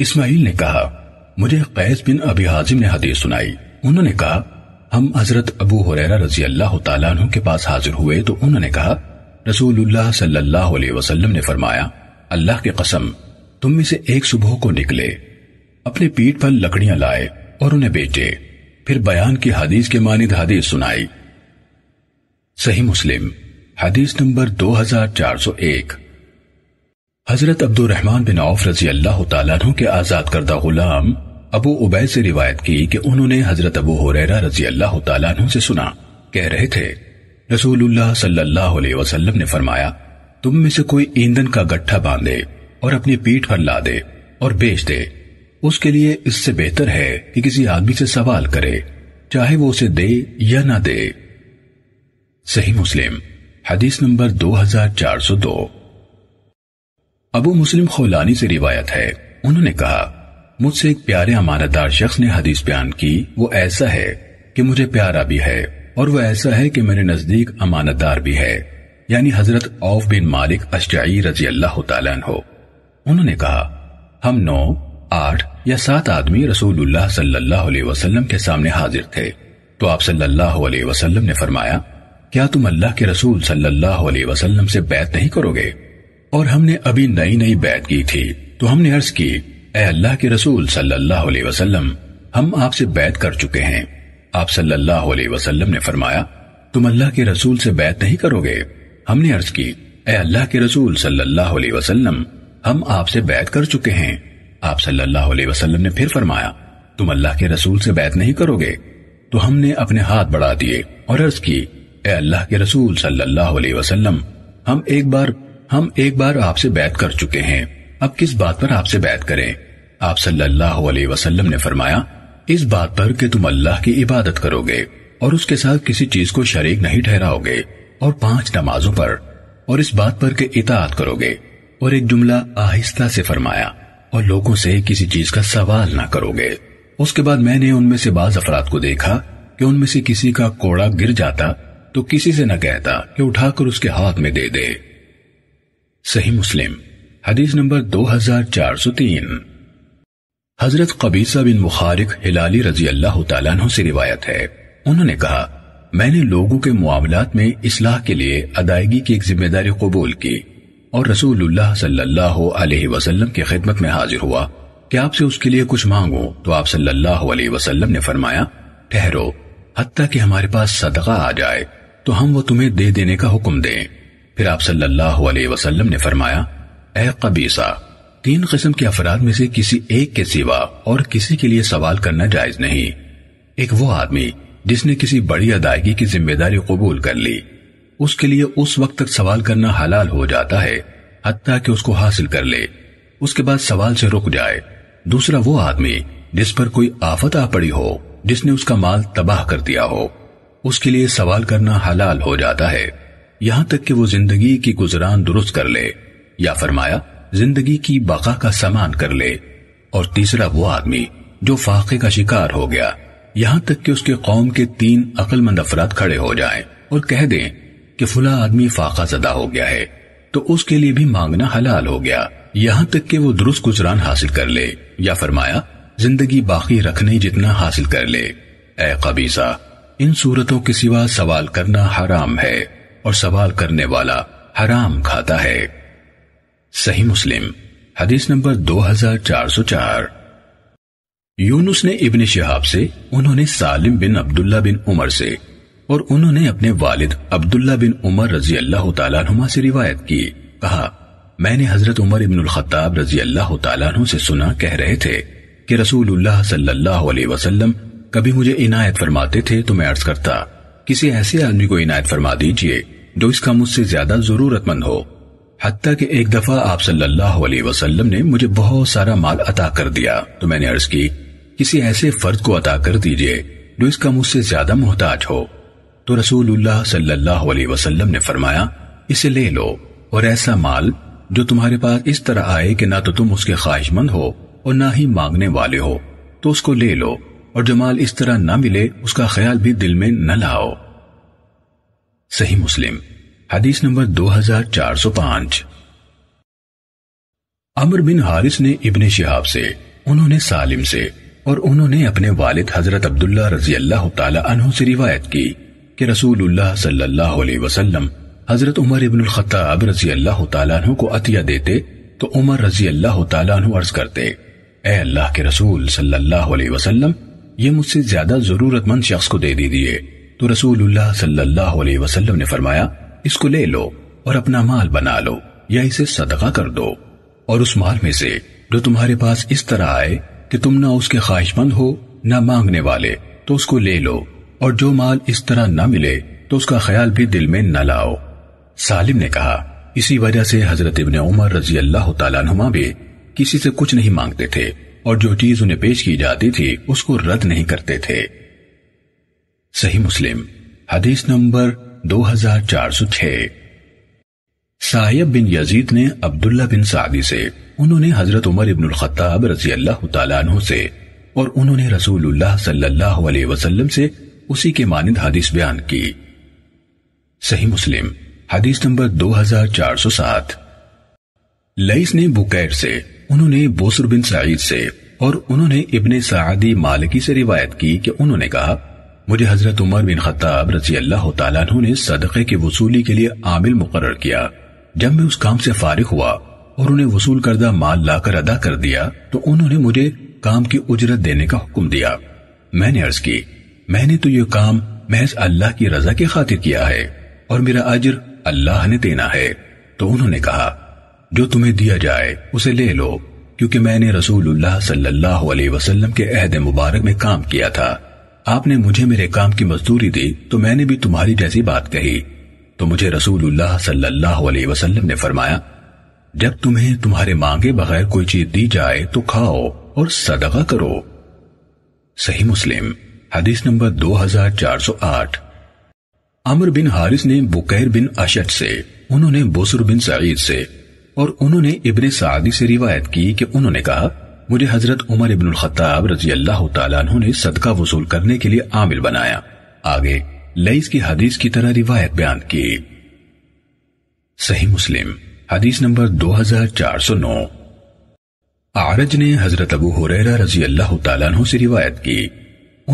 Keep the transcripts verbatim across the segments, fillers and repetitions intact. इस्माइल ने कहा, मुझे क़ैस बिन अबी हाज़िम ने हदीस सुनाई। उन्होंने कहा, हम हजरत अबू हुरैरा रजी अल्लाह तआला अन्हु के पास हाजिर हुए तो उन्होंने कहा, रसूलुल्लाह सल्लल्लाहु अलैहि वसल्लम ने फरमाया, अल्लाह की कसम, तुम में से एक सुबह को निकले, अपने पीठ पर लकड़ियां लाए और उन्हें बेचे, फिर बयान की हदीस के मानिद हदीस सुनाई। सही मुस्लिम हदीस नंबर दो हजार चार सौ एक। हजरत अब्दुर्रहमान बिन औफ़ रजी अल्लाह तआला अन्हु के आजाद करदा गुलाम अबू उबैदा से रिवायत की कि उन्होंने हजरत अबू हुरैरा रजी अल्लाह तआला अन्हु से सुना, कह रहे थे, रसूलुल्लाह सल्लल्लाहु अलैहि वसल्लम ने फरमाया, तुम में से कोई ईंधन का गट्ठा बांधे और अपनी पीठ पर ला दे और बेच दे, उसके लिए इससे बेहतर है कि किसी आदमी से सवाल करे, चाहे वो उसे दे या ना दे। सही मुस्लिम हदीस नंबर दो हजार चार सौ दो। अबू मुस्लिम खौलानी से रिवायत है, उन्होंने कहा, मुझसे एक प्यारे अमानतदार शख्स ने हदीस बयान की, वो ऐसा है कि मुझे प्यारा भी है और वह ऐसा है कि मेरे नजदीक अमानतदार भी है, यानी हजरत आव बिन मालिक अशजाई रजी अल्लाह तआला अन्हु। उन्होंने कहा, हम नौ आठ या सात आदमी रसूलुल्लाह सल्लल्लाहु अलैहि वसल्लम के सामने हाजिर थे, तो आप सल्लल्लाहु अलैहि वसल्लम ने फरमाया, क्या तुम अल्लाह के रसूल सल्लल्लाहु अलैहि वसल्लम से बैत नहीं करोगे? और हमने अभी नई नई बैत की थी, तो हमने अर्ज की, ऐ अल्लाह के रसूल सल्लल्लाहु अलैहि वसल्लम, हम आपसे बैत कर चुके हैं। आप सल्लल्लाहु अलैहि वसल्लम ने फरमाया, तुम अल्लाह के रसूल से बैत नहीं करोगे? हमने अर्ज की, ऐ अल्लाह के रसूल सल्लल्लाहु अलैहि वसल्लम, हम आपसे बैत कर चुके हैं। आप सल्लल्लाहु अलैहि वसल्लम ने फिर फरमाया, तुम अल्लाह के रसूल से बैत नहीं करोगे? तो हमने अपने हाथ बढ़ा दिए और अर्ज की, ऐ अल्लाह के रसूल सल्लल्लाहु अलैहि वसल्लम, हम एक बार हम एक बार आपसे बैत कर चुके हैं, अब किस बात पर आपसे बैत करें? आप सल्लल्लाहु अलैहि वसल्लम ने फरमाया, इस बात पर कि तुम अल्लाह की इबादत करोगे और उसके साथ किसी चीज को शरीक नहीं ठहराओगे, और पांच नमाजों पर, और इस बात पर कि इताअत करोगे, और एक जुमला आहिस्ता से फरमाया, और लोगों से किसी चीज का सवाल ना करोगे। उसके बाद मैंने उनमें से बाज अफराद को देखा कि उनमें से किसी का कोड़ा गिर जाता तो किसी से न कहता कि उठाकर उसके हाथ में दे दे। सही मुस्लिम हदीस नंबर दो हजार चार सौ तीन। हजरत कबीसा बिन मुखारिक हिलाली रजी अल्लाह तआला अन्हु से रिवायत है, उन्होंने कहा, मैंने लोगों के मुआमलात में इस्लाह के लिए अदायगी की एक जिम्मेदारी कबूल की और रसूलुल्लाह सल्लल्लाहु अलैहि वसल्लम की खिदमत में हाजिर हुआ कि आपसे उसके लिए कुछ मांगो, तो आप सल्लल्लाहु अलैहि वसल्लम ने फरमाया, ठहरो हत्ता कि हमारे पास सदका आ जाए, तो हम वो तुम्हें दे देने का हुक्म दें। फिर आप सल्लल्लाहु अलैहि वसल्लम ने फरमाया, ए कबीसा, तीन किस्म के अफराद में से किसी एक के सिवा और किसी के लिए सवाल करना जायज नहीं। एक वो आदमी जिसने किसी बड़ी अदायगी की जिम्मेदारी कबूल कर ली, उसके लिए उस वक्त तक सवाल करना हलाल हो जाता है हत्ता कि उसको हासिल कर ले, उसके बाद सवाल से रुक जाए। दूसरा वो आदमी जिस पर कोई आफत आ पड़ी हो, जिसने उसका माल तबाह कर दिया हो, उसके लिए सवाल करना हलाल हो जाता है यहां तक कि वो जिंदगी की गुजरान दुरुस्त कर ले, या फरमाया जिंदगी की बका का सामान कर ले। और तीसरा वो आदमी जो फाके का शिकार हो गया, यहां तक कि उसके कौम के तीन अक्लमंद अफराद खड़े हो जाएं और कह दें कि फुला आदमी फाका ज़दा हो गया है, तो उसके लिए भी मांगना हलाल हो गया यहाँ तक कि वो दुरुस्त गुजरान हासिल कर ले, या फरमाया जिंदगी बाकी रखने जितना हासिल कर ले। ऐ कबीसा, इन सूरतों के सिवा सवाल करना हराम है और सवाल करने वाला हराम खाता है। सही मुस्लिम हदीस नंबर दो हजार चार सौ चार। यूनुस ने इब्ने शेहाब से, उन्होंने सालिम बिन अब्दुल्ला बिन उमर से, और उन्होंने अपने वालिद अब्दुल्ला बिन उमर रजी अल्लाह तआला अन्हुमा से रिवायत की, कहा, मैंने हजरत उमर इब्नुल ख़त्ताब रजी अल्लाह तआला अन्हु से सुना, कह रहे थे कि रसूलुल्लाह सल्लल्लाहु अलैहि वसल्लम कभी मुझे इनायत फरमाते थे तो मैं अर्ज करता, किसी ऐसे आदमी को इनायत फरमा दीजिए जो इसका मुझसे ज्यादा जरूरतमंद हो, हत्ता कि एक दफा आप सल्लल्लाहु अलैहि वसल्लम ने मुझे बहुत सारा माल अता कर दिया, तो मैंने अर्ज की, किसी ऐसे फर्द को अता कर दीजिए जो इसका मुझसे ज्यादा मोहताज हो, तो रसूलुल्लाह सल्लल्लाहु अलैहि वसल्लम ने फरमाया, इसे ले लो, और ऐसा माल जो तुम्हारे पास इस तरह आए कि ना तो तुम उसके ख्वाहिशमंद हो और ना ही मांगने वाले हो, तो उसको ले लो, और जो माल इस तरह ना मिले उसका ख्याल भी दिल में न लाओ। सही मुस्लिम हदीस नंबर दो हजार चार सौ पांच। अमर बिन हारिस ने इब्ने शेहाब से, उन्होंने सालिम से और उन्होंने अपने वालिद हजरत अब्दुल्ला रजी अल्लाह तआला अन्हु से रिवायत की कि रसूलुल्लाह सल्लल्लाहु अलैहि वसल्लम हजरत उमर इब्नुल ख़त्ताब रजी अल्लाह तआला अन्हु को अतिया देते तो उमर रजी अल्लाह तआला अन्हु अर्ज करते, ए अल्लाह के रसूल सल्लल्लाहु अलैहि वसल्लम, ये मुझसे ज्यादा जरूरतमंद शख्स को दे दीजिए। तो रसूलुल्लाह सल्लल्लाहु अलैहि वसल्लम ने फरमाया, इसको ले लो और अपना माल बना लो या इसे सदका कर दो, और उस माल में से जो तुम्हारे पास इस तरह आए कि तुम ना उसके ख्वाहिशमंद हो ना मांगने वाले, तो उसको ले लो, और जो माल इस तरह ना मिले तो उसका ख्याल भी दिल में न लाओ। सालिम ने कहा, इसी वजह से हजरत इब्ने उमर रजी अल्लाह तआला अन्हुमा भी किसी से कुछ नहीं मांगते थे और जो चीज उन्हें पेश की जाती थी उसको रद्द नहीं करते थे। सही मुस्लिम हदीस नंबर दो हजार चार सौ छह। सायब बिन यजीद ने अब्दुल्ला बिन सादी से, उन्होंने हजरत उमर इब्नुल ख़त्ताब रजी अल्लाह तआला अन्हु से और उन्होंने रसूलुल्लाह सल्लल्लाहु अलैहि वसल्लम से उसी के मानिंद हदीस बयान की। सही मुस्लिम हदीस नंबर दो हजार चार सौ सात। लईस ने बुकैर से, उन्होंने बूसुर बिन साईद से और उन्होंने इब्ने शेहाब मालिकी से रिवायत की कि उन्होंने कहा, मुझे हजरत उमर बिन ख़त्ताब रजी अल्लाह तआला अन्हु ने सदक़े की वसूली के लिए आमिल मुकर्रर किया। जब मैं उस काम से फारिग हुआ और उन्हें वसूल करदा माल लाकर अदा कर दिया तो उन्होंने मुझे काम की उजरत देने का हुक्म दिया। मैंने अर्ज की, मैंने तो ये काम महज अल्लाह की रजा की खातिर किया है और मेरा अजर अल्लाह ने देना है। तो उन्होंने कहा, जो तुम्हें दिया जाए उसे ले लो, क्योंकि मैंने रसूलुल्लाह सल्लल्लाहु अलैहि वसल्लम के अहद मुबारक में काम किया था। आपने मुझे मेरे काम की मजदूरी दी तो मैंने भी तुम्हारी जैसी बात कही। तो मुझे रसूलुल्लाह सल्लल्लाहु अलैहि वसल्लम ने फरमाया, जब तुम्हें तुम्हारे मांगे बगैर कोई चीज दी जाए तो खाओ और सदका करो। सही मुस्लिम हदीस नंबर दो हजार चार सौ आठ। अमर बिन हारिस ने बुकैर बिन अशद से, उन्होंने बूसुर बिन साईद से और उन्होंने इब्ने सादी से रिवायत की कि उन्होंने कहा, मुझे हजरत उमर इब्नुल ख़त्ताब रजी अल्लाह तआला अन्हु ने सदका वसूल करने के लिए आमिल बनाया। आगे लईस की हदीस की तरह रिवायत बयान की। सही मुस्लिम हदीस नंबर दो हजार चार सौ नौ। आरज ने हजरत अबू हुरैरा रजी अल्लाह तआला अन्हु से रिवायत की।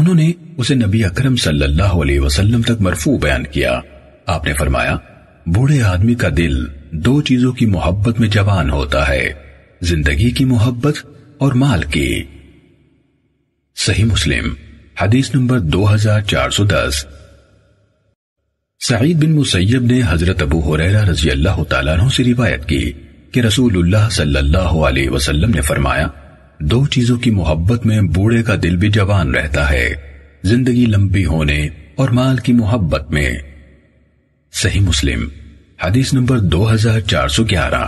उन्होंने उसे नबी अकरम सल्लल्लाहु अलैहि वसल्लम तक मरफू बयान किया। आपने फरमाया, बूढ़े आदमी का दिल दो चीजों की मोहब्बत में जवान होता है, जिंदगी की मोहब्बत और माल की। सही मुस्लिम हदीस नंबर दो हजार चार सौ दस। सईद बिन मुसैयब ने हजरत अबू हुरैरा रजी अल्लाह तआला अन्हु से रिवायत की कि रसूलुल्लाह सल्लल्लाहु अलैहि वसल्लम ने फरमाया, दो चीजों की मोहब्बत में बूढ़े का दिल भी जवान रहता है, जिंदगी लंबी होने और माल की मोहब्बत में। सही मुस्लिम हदीस नंबर दो हजार चार सौ ग्यारह।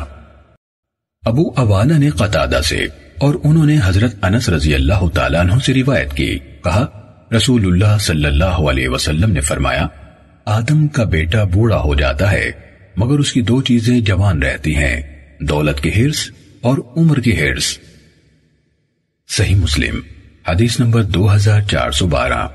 अबू अवाना ने क़तादा से और उन्होंने हजरत अनस रजी अल्लाह तआला अन्हु से रिवायत की, कहा, रसूलुल्लाह सल्लल्लाहु अलैहि वसल्लम ने फरमाया, आदम का बेटा बूढ़ा हो जाता है मगर उसकी दो चीजें जवान रहती हैं, दौलत की हिर्स और उम्र की हिर्स। सही मुस्लिम हदीस नंबर दो हजार चार सौ बारह।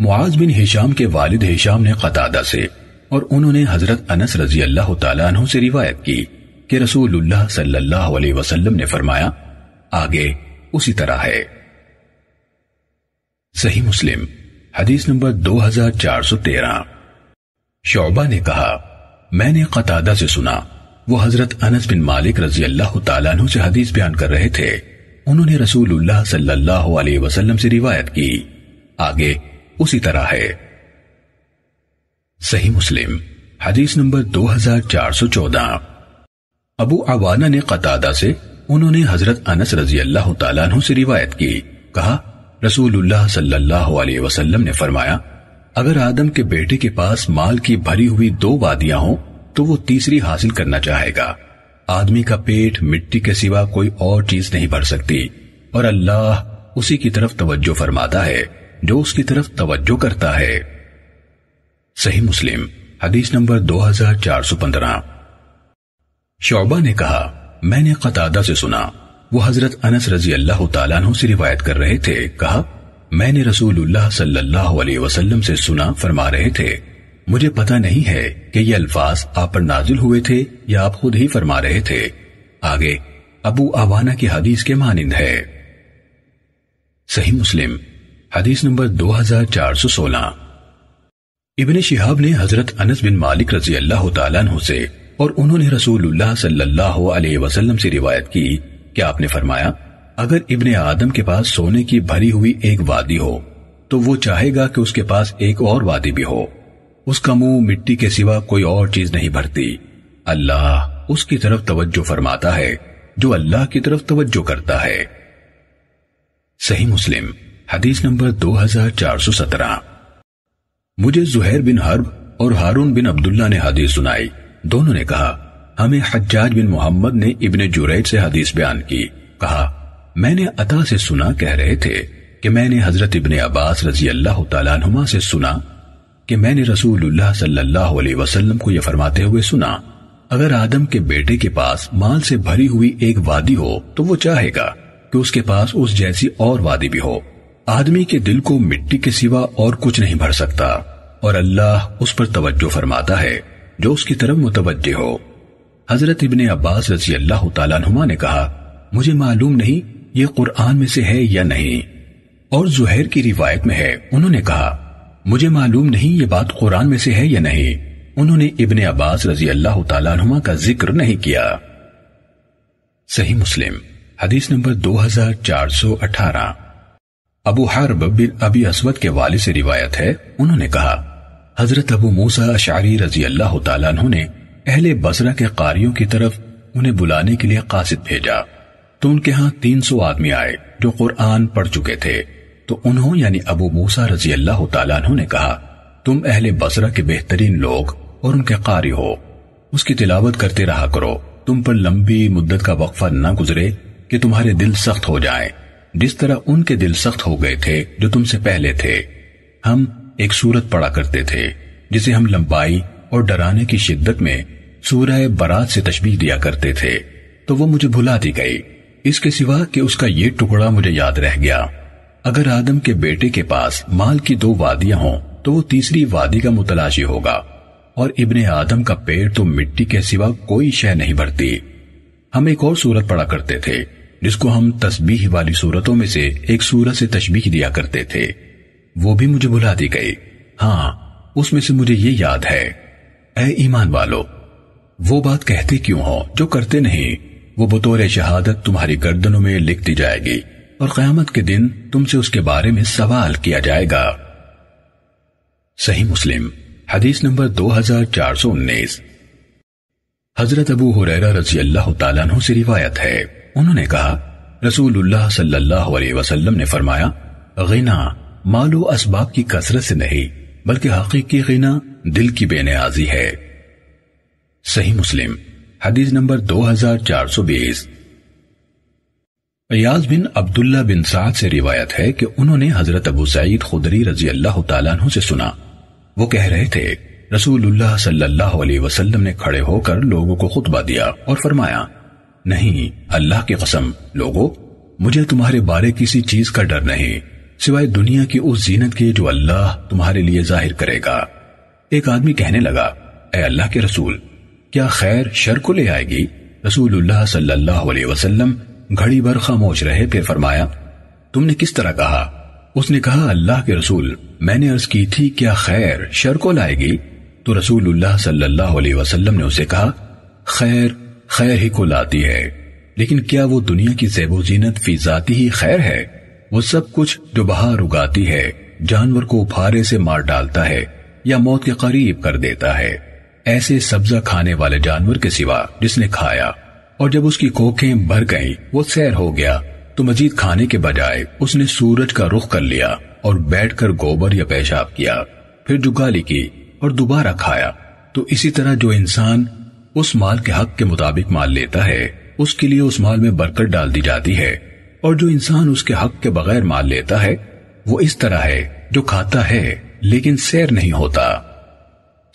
मुआज बिन हिशाम के वालिद हिशाम ने क़तादा से और उन्होंने हजरत अनस रजी अल्लाह तआला अन्हु से रिवायत की कि रसूलुल्लाह सल्लल्लाहु अलैहि वसल्लम ने फरमाया। आगे उसी तरह है। सही मुस्लिम हदीस नंबर दो हजार चार सौ तेरह। शौबा ने कहा, मैंने क़तादा से सुना, वो हजरत अनस बिन मालिक रजी अल्लाह तआला अन्हु से हदीस बयान कर रहे थे। उन्होंने रसूलुल्लाह सल्लल्लाहु अलैहि वसल्लम से रिवायत की। आगे उसी तरह है। सही मुस्लिम हदीस नंबर दो हजार चार सौ चौदह। अबू अवाना ने क़तादा से, उन्होंने हजरत अनस रजी अल्लाह तआला अन्हु से रिवायत की, कहा, रसूलुल्लाह सल्लल्लाहु अलैहि वसल्लम ने फरमाया, अगर आदम के बेटे के पास माल की भरी हुई दो वादियां हों तो वो तीसरी हासिल करना चाहेगा। आदमी का पेट मिट्टी के सिवा कोई और चीज नहीं भर सकती और अल्लाह उसी की तरफ तवज्जो फरमाता है जो उसकी तरफ तवज्जो करता है। सही मुस्लिम हदीस नंबर दो हजार चार सौ पंद्रह। शौबा ने कहा, मैंने क़तादा से सुना, वो हजरत अनस रजी अल्लाह तआला अन्हु से रिवायत कर रहे थे, कहा, मैंने रसूलुल्लाह सल्लल्लाहु अलैहि वसल्लम से सुना, फरमा रहे थे, मुझे पता नहीं है कि ये अल्फाज आप पर नाजिल हुए थे या आप खुद ही फरमा रहे थे। आगे अबू अवाना की हदीस के मानिंद है। सही मुस्लिम हदीस नंबर दो हजार चार सौ सोलह। इब्ने शेहाब ने हजरत अनस बिन मालिक रजी अल्लाह तआला अन्हु से और उन्होंने रसूलुल्लाह सल्लल्लाहु अलैहि वसल्लम से रिवायत की कि आपने फरमाया, अगर इब्ने आदम के पास सोने की भरी हुई एक वादी हो तो वो चाहेगा कि उसके पास एक और वादी भी हो। उसका मुंह मिट्टी के सिवा कोई और चीज नहीं भरती। अल्लाह उसकी तरफ तवज्जो फरमाता है जो अल्लाह की तरफ तवज्जो करता है। सही मुस्लिम हदीस नंबर दो हजार चार सौ सत्रह। मुझे जुहैर बिन हर्ब और हारून बिन अब्दुल्ला ने हदीस सुनाई। दोनों ने कहा, हमें हज्जाज बिन मोहम्मद ने इब्ने जुरैज से हदीस बयान की। कहा, मैंने अता से सुना, कह रहे थे कि मैंने हजरत इब्ने अब्बास रजी अल्लाह तआला अन्हुमा से सुना कि मैंने रसूलुल्लाह सल्लल्लाहु अलैहि वसल्लम को यह फरमाते हुए सुना, अगर आदम के बेटे के पास माल से भरी हुई एक वादी हो तो वो चाहेगा कि उसके पास उस जैसी और वादी भी हो। आदमी के दिल को मिट्टी के सिवा और कुछ नहीं भर सकता और अल्लाह उस पर तवज्जो फरमाता है जो उसकी तरफ मुतवज्जे हो। हजरत इब्ने अब्बास रजी अल्लाह तआला अन्हुमा ने कहा, मुझे मालूम नहीं ये कुरान में से है या नहीं। और जुहैर की रिवायत में है, उन्होंने कहा, मुझे मालूम नहीं ये बात कुरान में से है या नहीं। उन्होंने इब्ने अब्बास रजी अल्लाह तआला अन्हुमा का जिक्र नहीं किया। सही मुस्लिम हदीस नंबर दो हजार चार सौ अठारह। अबू हर्ब बिन अबी असवद के वाले से रिवायत है, उन्होंने कहा, हजरत अबू मूसा अशारी रजी अल्लाह तआला अन्हु ने अहले बसरा के कारियों की तरफ उन्हें बुलाने के लिए कासिद भेजा तो उनके यहाँ तीन सौ आदमी आए जो कुरान पढ़ चुके थे। तो उन्होंने यानी अबू मूसा रजी अल्लाह तआला अन्हु ने कहा, तुम अहले बसरा के बेहतरीन लोग और उनके कारी हो, उसकी तिलावत करते रहा करो। तुम पर लंबी मुद्दत का वक्फा न गुजरे कि तुम्हारे दिल सख्त हो जाए, जिस तरह उनके दिल सख्त हो गए थे जो तुमसे पहले थे। हम एक सूरत पढ़ा करते थे जिसे हम लंबाई और डराने की शिद्दत में सूरह बरात से तशबीह दिया करते थे, तो वो मुझे भुला दी गई, इसके सिवा कि उसका ये टुकड़ा मुझे याद रह गया। अगर आदम के बेटे के पास माल की दो वादियां हों तो वो तीसरी वादी का मुतलाशी होगा और इब्ने आदम का पेट तो मिट्टी के सिवा कोई शय नहीं भरती। हम एक और सूरत पढ़ा करते थे जिसको हम तस्बीह वाली सूरतों में से एक सूरत से तशबीह दिया करते थे, वो भी मुझे भुला दी गई। हाँ, उसमें से मुझे ये याद है, ऐ ईमान वालो, वो बात कहते क्यों हो जो करते नहीं, वो बतौर शहादत तुम्हारी गर्दनों में लिख दी जाएगी और क़यामत के दिन तुमसे उसके बारे में सवाल किया जाएगा। सही मुस्लिम हदीस नंबर दो हजार चार सौ उन्नीस। हजरत अबू हुरैरा रजी अल्लाह तआला अन्हु से रिवायत है, उन्होंने कहा, रसूलुल्लाह सल्लल्लाहु अलैहि वसल्लम ने फरमाया, गिना मालो असबाब की कसरत से नहीं बल्कि हकीकी गिना दिल की बेनियाजी है। सही मुस्लिम हदीस नंबर दो हजार चार सौ बीस। अयाज बिन अब्दुल्ला बिन साद से रिवायत है कि उन्होंने हजरत अबू सईद खुदरी रजी अल्लाह तआला अन्हु से सुना, वो कह रहे थे, रसूलुल्लाह सल्लल्लाहु अलैहि वसल्लम ने खड़े होकर लोगों को खुतबा दिया और फरमाया, नहीं, अल्लाह की कसम लोगों, मुझे तुम्हारे बारे किसी चीज का डर नहीं सिवाय दुनिया की उस जीनत के जो अल्लाह तुम्हारे लिए जाहिर करेगा। एक आदमी कहने लगा, ए अल्लाह के रसूल, क्या खैर शर को ले आएगी? रसूलुल्लाह सल्लल्लाहु अलैहि वसल्लम घड़ी भर खामोश रहे, फिर फरमाया, तुमने किस तरह कहा? उसने कहा, अल्लाह के रसूल, मैंने अर्ज की थी क्या खैर शर को लाएगी? तो रसूलुल्लाह सल्लल्लाहु अलैहि वसल्लम ने उसे कहा, खैर खैर ही को लाती है, लेकिन क्या वो दुनिया की ज़ेबो ज़ीनत फी ज़ाती ही खैर है? वो सब कुछ जो बहार उगाती है, जानवर को उफारे से मार डालता है या मौत के करीब कर देता है, ऐसे सब्जा खाने वाले जानवर के सिवा जिसने खाया और जब उसकी कोखें भर गईं वो सैर हो गया, तो मजीद खाने के बजाय उसने सूरज का रुख कर लिया और बैठकर गोबर या पेशाब किया, फिर जुगाली की और दोबारा खाया। तो इसी तरह जो इंसान उस माल के हक के मुताबिक माल लेता है उसके लिए उस माल में बरकत डाल दी जाती है, और जो इंसान उसके हक के बगैर माल लेता है वो इस तरह है जो खाता है लेकिन सैर नहीं होता।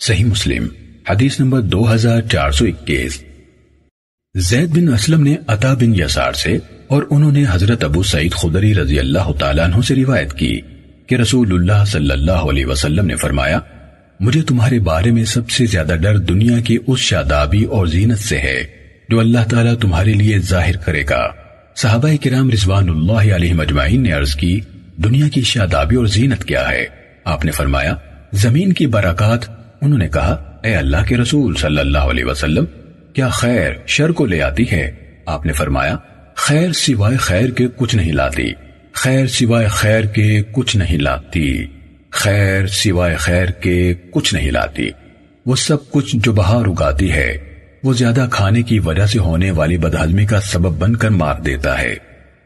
सही मुस्लिम हदीस नंबर दो हजार चार सौ इक्कीस। ज़ैद बिन असलम ने अता बिन यसार से और उन्होंने हजरत अबू सईद खुदरी रजी अल्लाह तआला अन्हु से रिवायत की कि रसूलुल्लाह सल्लल्लाहु अलैहि वसल्लम ने फरमाया, मुझे तुम्हारे बारे में सबसे ज्यादा डर दुनिया की उस शादाबी और जीनत से है जो अल्लाह ताला तुम्हारे लिए जाहिर करेगा। सहाबाए किराम रिज़वानुल्लाह अलैहिम अजमाइन ने अर्ज की, दुनिया की शादाबी और जीनत क्या है? आपने फरमाया, जमीन की बरक़ात। उन्होंने कहा, ए अल्लाह के रसूल सल्लल्लाहु अलैहि वसल्लम, क्या खैर शर को ले आती है? आपने फरमाया, खैर सिवाय खैर के कुछ नहीं लाती, खैर सिवाय खैर के कुछ नहीं लाती, खैर सिवाय खैर के कुछ नहीं लाती। वो सब कुछ जो बाहर उगाती है, वो ज्यादा खाने की वजह से होने वाली बदहजमी का सबब बनकर मार देता है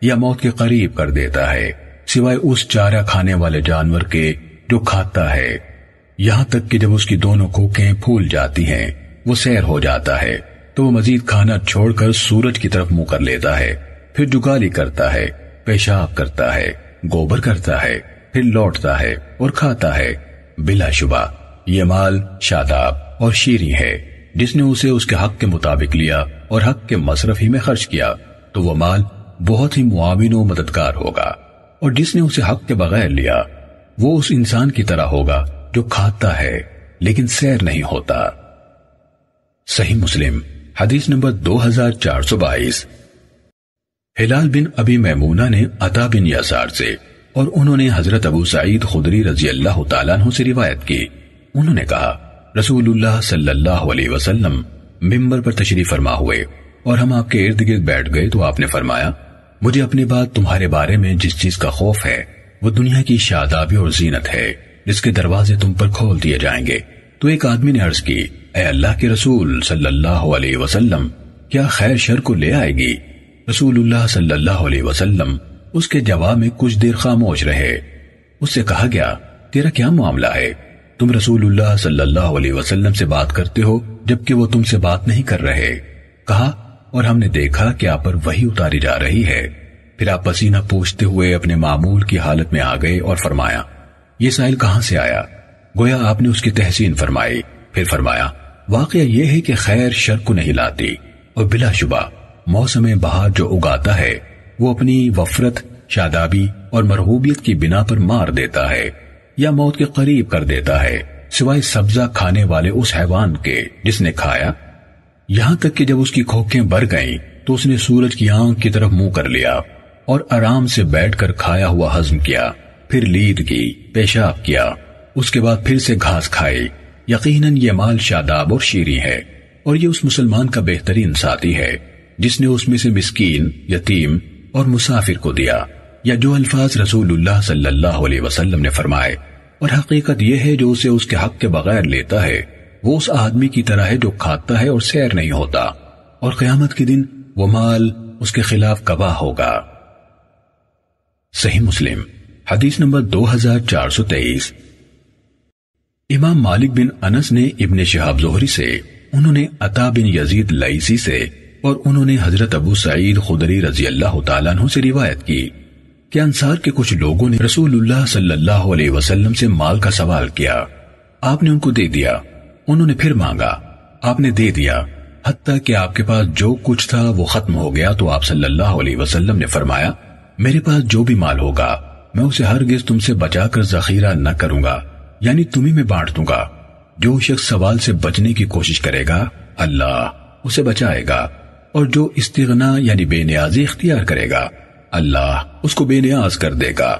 या मौत के करीब कर देता है, सिवाय उस चारा खाने वाले जानवर के जो खाता है, यहाँ तक कि जब उसकी दोनों खोखें फूल जाती हैं, वो सैर हो जाता है तो वो मजीद खाना छोड़कर सूरज की तरफ मुंह कर लेता है, फिर जुगाली करता है, पेशाब करता है, गोबर करता है, फिर लौटता है और खाता है। बिलाशुबा ये माल शादाब और शीरी है, जिसने उसे उसके हक के मुताबिक लिया और हक के मसरफ ही में खर्च किया तो वो माल बहुत ही मुआविन और मददगार होगा, और जिसने उसे हक के बगैर लिया वो उस इंसान की तरह होगा जो खाता है लेकिन सैर नहीं होता। सही मुस्लिम हदीस नंबर दो हजार चार सौ बाईस। हिलाल बिन अबी मैमूना ने अता बिन यसार से और उन्होंने हजरत अबू सईद खुदरी रजी अल्लाह तआला अन्हु से रिवायत की। उन्होंने कहा, रसूलुल्लाह सल्लल्लाहु अलैहि वसल्लम मिंबर पर तशरीफ फरमा हुए और हम आपके इर्द गिर्द बैठ गए तो आपने फरमाया, मुझे अपने बाद तुम्हारे बारे में जिस चीज का खौफ है वो दुनिया की शादाबी और जीनत है, जिसके दरवाजे तुम पर खोल दिए जाएंगे। तो एक आदमी ने अर्ज की, ए अल्लाह के रसूल सल्लल्लाहु अलैहि वसल्लम, क्या खैर शर को ले आएगी? रसूलुल्लाह सल्लल्लाहु अलैहि वसल्लम उसके जवाब में कुछ देर खामोश रहे। उससे कहा गया, तेरा क्या मामला है? तुम रसूलुल्लाह सल्लल्लाहु अलैहि वसल्लम से बात करते हो जबकि वो तुमसे बात नहीं कर रहे। कहा, और हमने देखा कि आप पर वही उतारी जा रही है। फिर आप पसीना पोंछते हुए अपने मामूल की हालत में आ गए और फरमाया, ये साइल कहाँ से आया? गोया आपने उसकी तहसीन फरमाई। फिर फरमाया, वाकया यह है कि खैर शर को नहीं लाती, और बिलाशुबा मौसम बहार जो उगाता है वो अपनी वफरत, शादाबी और मरहूबियत की बिना पर मार देता है या मौत के करीब कर देता है, सिवाय सब्जा खाने वाले उस हैवान के जिसने खाया, यहाँ तक कि जब उसकी खोखें भर गईं तो उसने सूरज की आंख की तरफ मुंह कर लिया और आराम से बैठकर खाया हुआ हजम किया, फिर लीद की, पेशाब किया, उसके बाद फिर से घास खाई। यकीनन ये माल शादाब और शीरी है, और ये उस मुसलमान का बेहतरीन साथी है जिसने उसमें से मिस्कीन, यतीम और मुसाफिर को दिया, या जो अल्फाज रसूलुल्लाह सल्लल्लाहु अलैहि वसल्लम ने फरमाए। और हकीकत यह है, जो उसे उसके हक के बगैर लेता है वो उस आदमी की तरह है जो खाता है और सैर नहीं होता, और क़यामत के दिन वो माल उसके खिलाफ गवाह होगा। सही मुस्लिम हदीस नंबर दो हजार चार सौ तेईस। इमाम मालिक बिन अनस ने इब्ने शेहाब ज़ोहरी से, उन्होंने अता बिन यजीद लईसी से और उन्होंने हजरत अबू सईद खुदरी रजी अल्लाह तआला अन्हु से रिवायत की कि अंसार के कुछ लोगों ने रसूलुल्लाह सल्लल्लाहु अलैहि वसल्लम से माल का सवाल किया, आपने उनको दे दिया। उन्होंने फिर मांगा, आपने दे दिया, हत्ता कि आपके पास जो कुछ था वो खत्म हो गया। तो आप सल्लल्लाहु अलैहि वसल्लम ने फरमाया, मेरे पास जो भी माल होगा मैं उसे हरगिज तुमसे बचाकर जखीरा न करूंगा, यानी तुम्ही में बांट दूंगा। जो शख्स सवाल से बचने की कोशिश करेगा अल्लाह उसे बचाएगा, और जो इस्तिगना यानी बेनियाजी इख्तियार करेगा अल्लाह उसको बेनियाज कर देगा,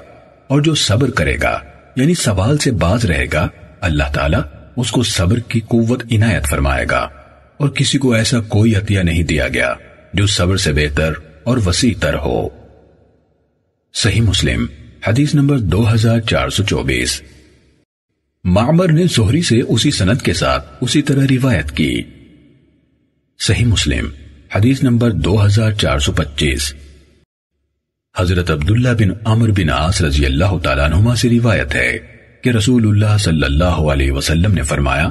और जो सब्र करेगा यानी सवाल से बाज रहेगा अल्लाह ताला उसको सब्र की कुव्वत इनायत फरमाएगा। और किसी को ऐसा कोई अतिया नहीं दिया गया जो सब्र से बेहतर और वसीतर हो। सही मुस्लिम हदीस नंबर दो हजार चार सौ चौबीस। मामर ने ज़ोहरी से उसी सनद के साथ उसी तरह रिवायत की। सही मुस्लिम हदीस नंबर दो हजार चार सौ पच्चीस। हजरत अब्दुल्ला बिन अमर बिन आस रजी अल्लाह तआला अन्हुमा से रिवायत है कि रसूलुल्लाह सल्लल्लाहु अलैहि वसल्लम ने फरमाया,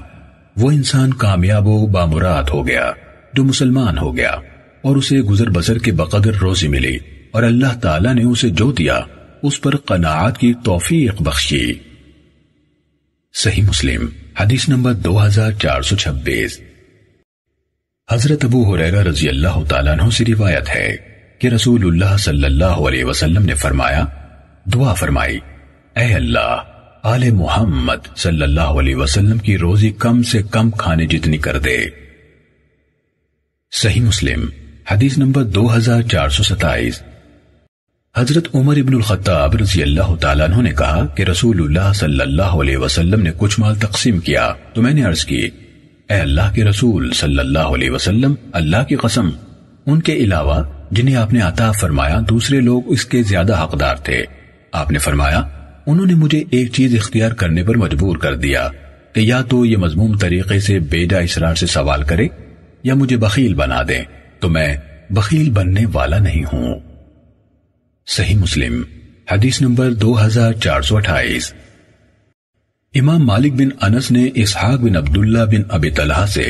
वो इंसान कामयाब व बामुराद हो गया जो मुसलमान हो गया और उसे गुजर बसर के बकदर रोजी मिली, और अल्लाह ताला ने उसे जो दिया उस पर कनाअत की तौफीक बख्शी। सही मुस्लिम हदीस नंबर दो हजार चार सौ छब्बीस। हजरत अबू हुरैरा रजी अल्लाह तआला अन्हु से रिवायत है कि रसूलुल्लाह सल्लल्लाहु अलैहि वसल्लम ने फरमाया, दुआ फरमाई, ऐ अल्लाह आले मोहम्मद सल्लल्लाहु अलैहि वसल्लम की रोजी कम से कम खाने जितनी कर दे। सही मुस्लिम हदीस नंबर दो हजार चार सौ सत्ताईस। हजरत उमर इब्नुल ख़त्ताब रज़ी अल्लाह ताला अन्हु ने कहा कि रसूलुल्लाह सल्लल्लाहु अलैहि वसल्लम ने कुछ माल तकसीम किया तो मैंने अर्ज की, ए अल्लाह के रसूल सल्लल्लाहु अलैहि वसल्लम, अल्लाह की कसम उनके अलावा जिन्हें आपने अता फरमाया दूसरे लोग इसके ज्यादा हकदार थे। आपने फरमाया, उन्होंने मुझे एक चीज इख्तियार करने पर मजबूर कर दिया कि या तो ये मजमूम तरीके से बेजा इसरार से सवाल करे या मुझे बखील बना दें, तो मैं बखील बनने वाला नहीं हूं। सही मुस्लिम हदीस नंबर दो हजार चार सौ अट्ठाईस। इमाम मालिक बिन अनस ने इसहाक बिन अब्दुल्ला बिन अबी तलहा से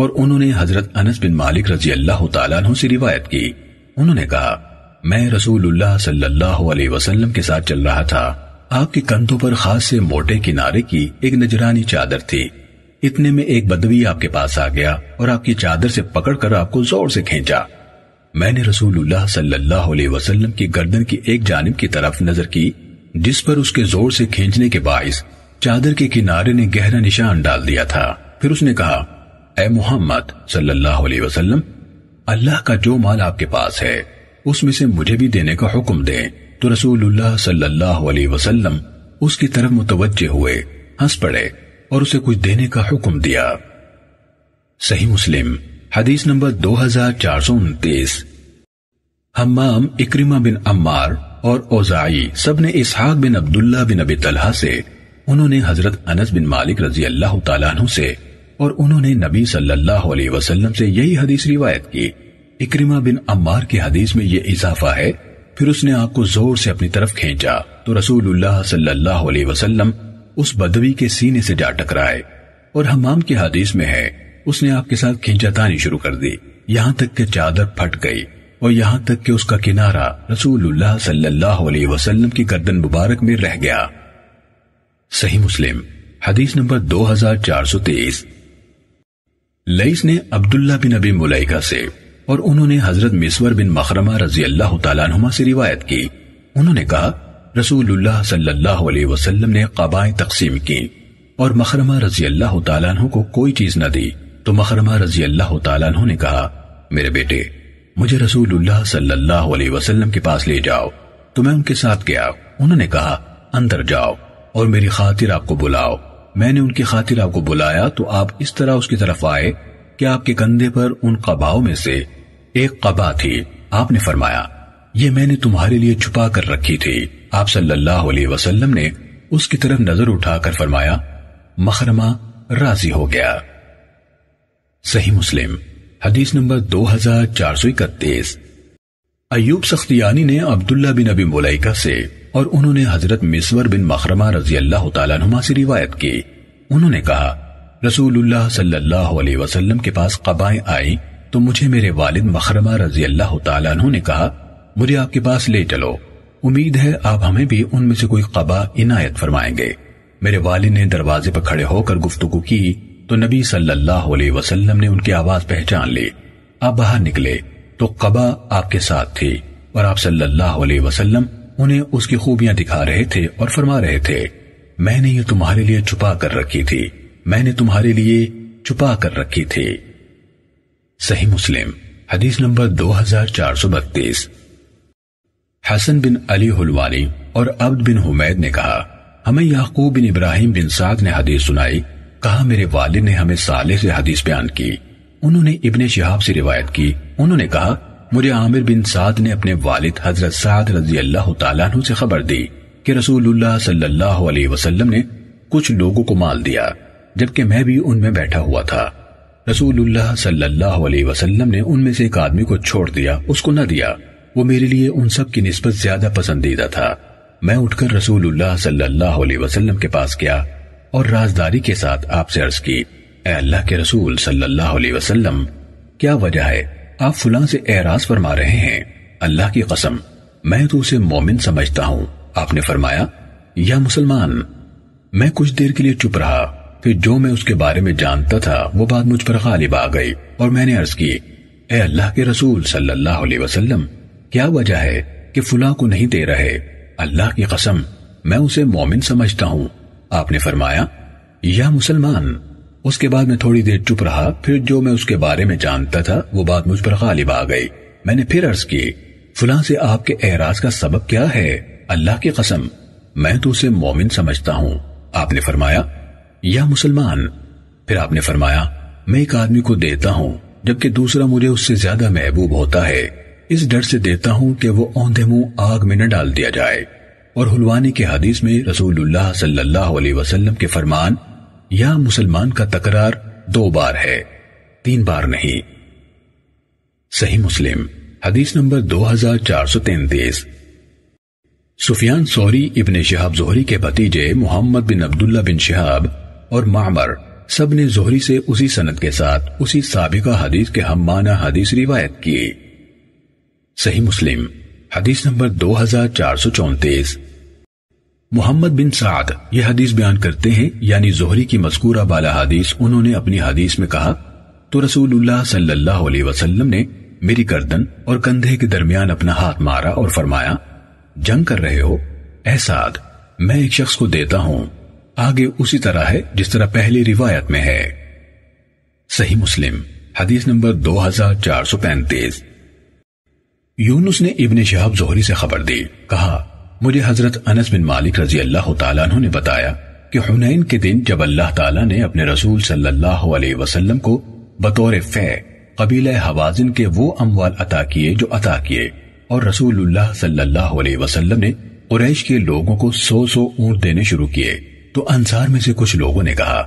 और उन्होंने हजरत अनस बिन मालिक रजी अल्लाह ताला अन्हु से रिवायत की। उन्होंने कहा, मैं रसूलुल्लाह सल्लल्लाहु अलैहि वसल्लम के साथ चल रहा था। आपके कंधों पर खास से मोटे किनारे की एक नजरानी चादर थी। इतने में एक बदवी आपके पास आ गया और आपकी चादर से पकड़कर आपको जोर से खींचा। मैंने रसूलुल्लाह सल्लल्लाहु अलैहि वसल्लम की गर्दन की एक जानिब की तरफ नजर की, जिस पर उसके जोर से खींचने के बाइस चादर के किनारे ने गहरा निशान डाल दिया था। फिर उसने कहा, ए मोहम्मद सल्लल्लाहु अलैहि वसल्लम, अल्लाह का जो माल आपके पास है उसमें से मुझे भी देने का हुक्म दें। तो रसूलुल्लाह सल्लल्लाहु अलैहि वसल्लम उसकी तरफ मुतवज्जे हुए, हंस पड़े और उसे कुछ देने का हुक्म दिया। सही मुस्लिम हदीस नंबर दो हजार चार सौ उनतीस। हमाम, इक्रिमा बिन अम्मार और ओजाई सब ने इसहाक बिन अब्दुल्ला बिन अबी तलहा से, उन्होंने हजरत अनस बिन मालिक रजी अल्लाह ताला अन्हु से और उन्होंने नबी सल्लल्लाहु अलैहि वसल्लम से यही हदीस रिवायत की। इक्रिमा बिन अम्मार की हदीस में यह इजाफा है, फिर उसने आपको जोर से अपनी तरफ खींचा तो रसूलुल्लाह सल्लल्लाहु अलैहि वसल्लम उस बदवी के सीने से जा टकराए। और हमाम की हदीस में है, उसने आपके साथ खींचातानी शुरू कर दी यहाँ तक कि चादर फट गई और यहाँ तक कि उसका किनारा रसूलुल्लाह सल्लल्लाहु अलैहि वसल्लम की गर्दन मुबारक में रह गया। सही मुस्लिम हदीस नंबर दो हजार चार सौ तेईस। लईस ने अब्दुल्ला बिन अबी मुलाइका से और उन्होंने हजरत मिसवर बिन मखरमा रजी अल्लाह ताला अन्हुमा से रिवायत की। उन्होंने कहा, रसूलुल्लाह सल्लल्लाहु अलैहि वसल्लम ने क़बाएं तकसीम की और मखरमा रजी अल्लाह ताला अन्हु को कोई चीज न दी। तो मखरमा रजी अल्लाह ताला अन्हु ने कहा, मेरे बेटे मुझे रसूलुल्लाह सल्लल्लाहु अलैहि वसल्लम के पास ले जाओ। तो मैं उनके साथ गया। उन्होंने कहा, अंदर जाओ और मेरी खातिर आपको बुलाओ। मैंने उनकी खातिर आपको बुलाया तो आप इस तरह उसकी तरफ आए कि आपके कंधे पर उन कबाओं में से एक कबा थी। आपने फरमाया, ये मैंने तुम्हारे लिए छुपा कर रखी थी। आप सल्लल्लाहु अलैहि वसल्लम ने उसकी तरफ नजर उठाकर फरमाया, मखरमा राजी हो गया। सही मुस्लिम हदीस नंबर दो हजार चार सौ इकतीस। अयूब सख्तियानी ने अब्दुल्ला बिन अबी मुलाइका से और उन्होंने हजरत मिसवर बिन मखरमा रजी अल्लाह ताला अन्हुमा से रिवायत की। उन्होंने कहा, रसूलुल्लाह सल्लल्लाहु अलैहि वसल्लम के पास कबाएं आई तो मुझे मेरे वालिद मखरमा रजी अल्लाह ताला अन्हु ने कहा, मुझे आपके पास ले चलो, उम्मीद है आप हमें भी उनमें से कोई कबा इनायत फरमाएंगे। मेरे वालिद ने दरवाजे पर खड़े होकर गुफ्तगू की तो नबी सल्लल्लाहु अलैहि वसल्लम ने उनकी आवाज पहचान ली। आप बाहर निकले तो कबा आपके साथ थी और आप सल्लल्लाहु अलैहि वसल्लम उन्हें उसकी खूबियां दिखा रहे थे और फरमा रहे थे, मैंने ये तुम्हारे लिए छुपा कर रखी थी, मैंने तुम्हारे लिए छुपा कर रखी थी। सही मुस्लिम हदीस नंबर दो हजार चार सौ बत्तीस। हसन बिन अली हुलवानी और अब्द बिन हुमैद ने कहा, हमें याकूब बिन इब्राहिम बिन साद ने हदीस सुनाई। कहा, मेरे वालिद ने हमें साले से हदीस बयान की। उन्होंने इब्ने शेहाब से रिवायत की। उन्होंने कहा, मुझे आमिर बिन साद ने अपने वालिद हजरत साद रजी अल्लाह ताला अन्हु से खबर दी कि रसूलुल्लाह सल्लल्लाहु अलैहि वसल्लम ने कुछ लोगों को माल दिया जबकि मैं भी उनमें बैठा हुआ था। रसूलुल्लाह सल्लल्लाहु अलैहि वसल्लम ने उनमें से एक आदमी को छोड़ दिया, उसको न दिया। वो मेरे लिए उन सब की निस्बत ज्यादा पसंदीदा था। मैं उठकर रसूलुल्लाह सल्लल्लाहु अलैहि वसल्लम के पास गया और राजदारी के साथ आपसे अर्ज की, ए अल्लाह के रसूल सल्लल्लाहु अलैहि वसल्लम, क्या वजह है आप फुलां से एराज फरमा रहे हैं? अल्लाह की कसम मैं तो उसे मोमिन समझता हूँ। आपने फरमाया, या मुसलमान। मैं कुछ देर के लिए चुप रहा, फिर जो मैं उसके बारे में जानता था वो बात मुझ पर गालिब आ गई और मैंने अर्ज की, ए अल्लाह के रसूल सल्लल्लाहु अलैहि वसल्लम, क्या वजह है कि फुलां को नहीं दे रहे? अल्लाह की कसम मैं उसे मोमिन समझता हूँ। आपने फरमाया, या मुसलमान। उसके बाद मैं थोड़ी देर चुप रहा, फिर जो मैं उसके बारे में जानता था वो बात मुझ पर गालिब आ गई। मैंने फिर अर्ज की, फुलां से आपके एराज का सबब क्या है? अल्लाह की कसम मैं तो उसे मोमिन समझता हूं। आपने फरमाया या मुसलमान। फिर आपने फरमाया मैं एक आदमी को देता हूं जबकि दूसरा मुझे उससे ज्यादा महबूब होता है, इस डर से देता हूं कि वो औंधे मुंह आग में न डाल दिया जाए। और हुलवानी के हदीस में रसूलुल्लाह सल्लल्लाहु अलैहि वसल्लम के फरमान या मुसलमान का तकरार दो बार है, तीन बार नहीं। सही मुस्लिम हदीस नंबर दो हजार चार सौ तैंतीस। सुफियान सौरी इब्ने शेहाब जोहरी के भतीजे मोहम्मद बिन अब्दुल्ला बिन शेहाब और मामर सब ने जोहरी से उसी सनद के साथ उसी साबिका हदीस के हम माना हदीस रिवायत की। सही मुस्लिम हदीस नंबर दो हजार चार सौ चौंतीस। मोहम्मद बिन साद यह हदीस बयान करते हैं, यानी जोहरी की मज़कूरा बाला हदीस, उन्होंने अपनी हदीस में कहा तो रसूलुल्लाह सल्लल्लाहु अलैहि वसल्लम ने मेरी गर्दन और कंधे के दरमियान अपना हाथ मारा और फरमाया, जंग कर रहे हो? ऐ साद, मैं एक शख्स को देता हूं, आगे उसी तरह है जिस तरह पहली रिवायत में है। सही मुस्लिम हदीस नंबर दो हजार चार सौ पैंतीस। यूनुस ने इब्ने शेहाब जोहरी से खबर दी, कहा मुझे हजरत अनस बिन मालिक रजी अल्लाह तआला अन्हु ने बताया कि हुनैन के दिन जब अल्लाह ताला ने अपने रसूल सल्लल्लाहु अलैहि वसल्लम को बतौर फे कबीले हवाजिन के वो अमवाल अता किए जो अता किए, और रसूलुल्लाह सल्लल्लाहु अलैहि वसल्लम ने कुरैश के लोगों को सौ सौ ऊंट देने शुरू किए। तो अंसार में से कुछ लोगों ने कहा,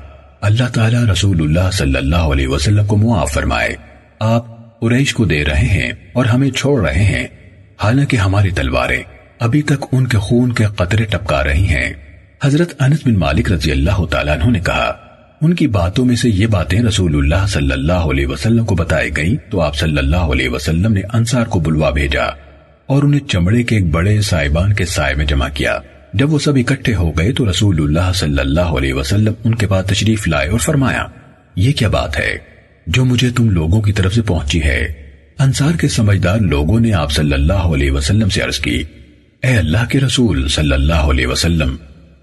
अल्लाह ताला रसूलुल्लाह सल्लल्लाहु अलैहि वसल्लम को मुआफ फरमाए, आप कुरैश को दे रहे हैं और हमें छोड़ रहे हैं, हालांकि हमारी तलवारें अभी तक उनके खून के कतरे टपका रही हैं। हजरत अनस बिन मालिक रजी अल्लाह तआला अन्हु ने कहा, उनकी बातों में से ये बातें रसूलुल्लाह सल्लल्लाहु अलैहि वसल्लम को बताई गई तो आप सल्लल्लाहु अलैहि वसल्लम ने अंसार को बुलवा भेजा और उन्हें चमड़े के एक बड़े साइबान के साय में जमा किया। जब वो सब इकट्ठे हो गए तो रसूलुल्लाह सल्लल्लाहु अलैहि वसल्लम उनके पास तशरीफ लाए और फरमाया, ये क्या बात है जो मुझे तुम लोगों की तरफ से पहुंची है? अंसार के समझदार लोगों ने आप सल्लल्लाहु अलैहि वसल्लम से अर्ज की, ए अल्लाह के रसूल सल्लल्लाहु अलैहि वसल्लम,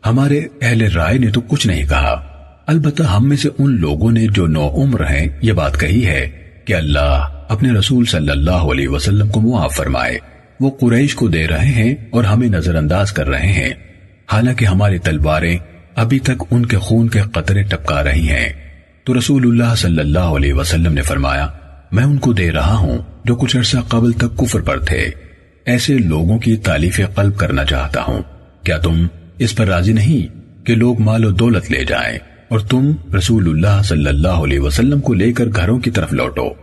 हमारे अहले राय ने तो कुछ नहीं कहा, अलबत्ता हम में से उन लोगों ने जो नौ उम्र हैं ये बात कही है कि अल्लाह अपने रसूल सल्लल्लाहु अलैहि वसल्लम को मुआफ फरमाए, वो कुरैश को दे रहे हैं और हमें नजरअंदाज कर रहे हैं, हालांकि हमारी तलवारें अभी तक उनके खून के कतरे टपका रही हैं। तो रसूलुल्लाह सल्लल्लाहु अलैहि वसल्लम ने फरमाया, मैं उनको दे रहा हूँ जो कुछ अर्सा कबल तक कुफर पर थे, ऐसे लोगों की तारीफ कल्ब करना चाहता हूँ। क्या तुम इस पर राजी नहीं कि लोग मालो दौलत ले जाएं और तुम रसूलुल्लाह सल्लल्लाहु अलैहि वसल्लम को लेकर घरों की तरफ लौटो?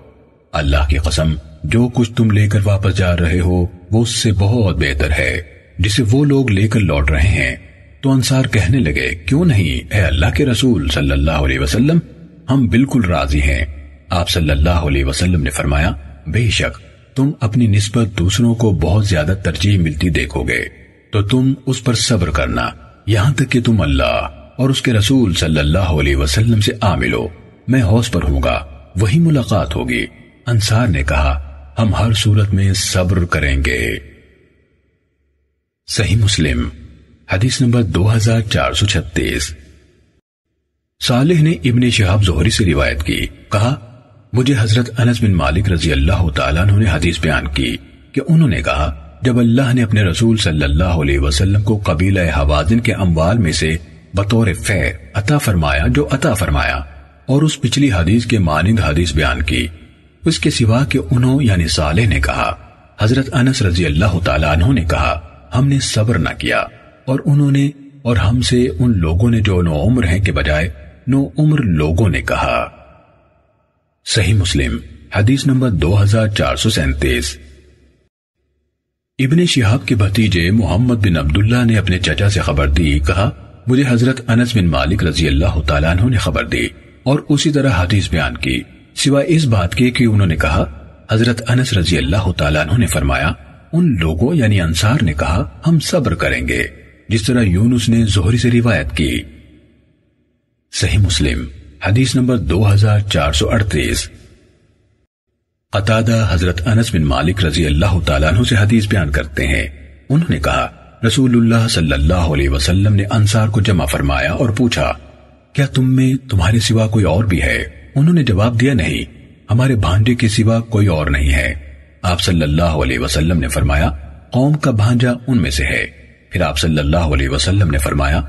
अल्लाह की कसम जो कुछ तुम लेकर वापस जा रहे हो वो उससे बहुत बेहतर है जिसे वो लोग लेकर लौट रहे हैं। तो अंसार कहने लगे, क्यों नहीं ए अल्लाह के रसूल सल्लल्लाहु अलैहि वसल्लम, हम बिल्कुल राजी हैं। आप सल्लल्लाहु अलैहि वसल्लम ने फरमाया, बेशक तुम अपनी निस्बत दूसरों को बहुत ज्यादा तरजीह मिलती देखोगे तो तुम उस पर सब्र करना, यहां तक कि तुम अल्लाह और उसके रसूल सल्लल्लाहु अलैहि वसल्लम से आ मिलो। मैं हौस पर हूँगा, वही मुलाकात होगी। अंसार ने कहा, हम हर सूरत में सब्र करेंगे। सही मुस्लिम हदीस नंबर दो हजार चार सौ छत्तीस। सालिह ने इब्ने शेहाब जोहरी से रिवायत की, कहा मुझे हजरत अनस बिन मालिक रजी अल्लाह तआला अन्हु ने हदीस बयान की कि उन्होंने कहा, जब अल्लाह ने अपने रसूल सल्लल्लाहु अलैहि वसल्लम को कबीला हवाज़िन के अम्वाल में से बतौर फे अता फरमाया जो अता फरमाया, और उस पिछली हदीस के मानिंद हदीस बयान की, उसके सिवा के उन्हों यानी सालेह ने कहा, हजरत अनस रजी अल्लाह तआला अन्हु ने कहा, हमने सब्र न किया और उन्होंने और हमसे उन लोगों ने जो नौ उम्र हैं के बजाय नौ उम्र लोगों ने कहा। सही मुस्लिम हदीस नंबर दो हजार चार सौ सैंतीस। इब्ने शिहाब के भतीजे मोहम्मद बिन अब्दुल्ला ने अपने चचा से खबर दी, कहा मुझे हजरत अनस बिन मालिक रजी अल्लाह तआला अन्हु ने खबर दी और उसी तरह हदीस बयान की, सिवाय इस बात के कि उन्होंने कहा, हजरत अनस रजी अल्लाह तआला अन्हु ने फरमाया, उन लोगों यानी अंसार ने कहा, हम सब्र करेंगे, जिस तरह यूनुस ने जोहरी से रिवायत की। सही मुस्लिम हदीस नंबर दो हजार चार सौ अड़तीस। क़तादा हजरत अनस बिन मालिक रजी अल्लाह तआला अन्हु से हदीस बयान करते हैं, उन्होंने कहा रसूलुल्लाह सल्लल्लाहु अलैहि वसल्लम ने अंसार को जमा फरमाया और पूछा क्या तुम में तुम्हारे सिवा कोई और भी है? उन्होंने जवाब दिया, नहीं, हमारे भांजे के सिवा कोई और नहीं है। आप सल्लल्लाहु अलैहि वसल्लम ने फरमाया, कौम का भांजा उनमें से है। फिर आप सल्लल्लाहु अलैहि वसल्लम ने फरमाया,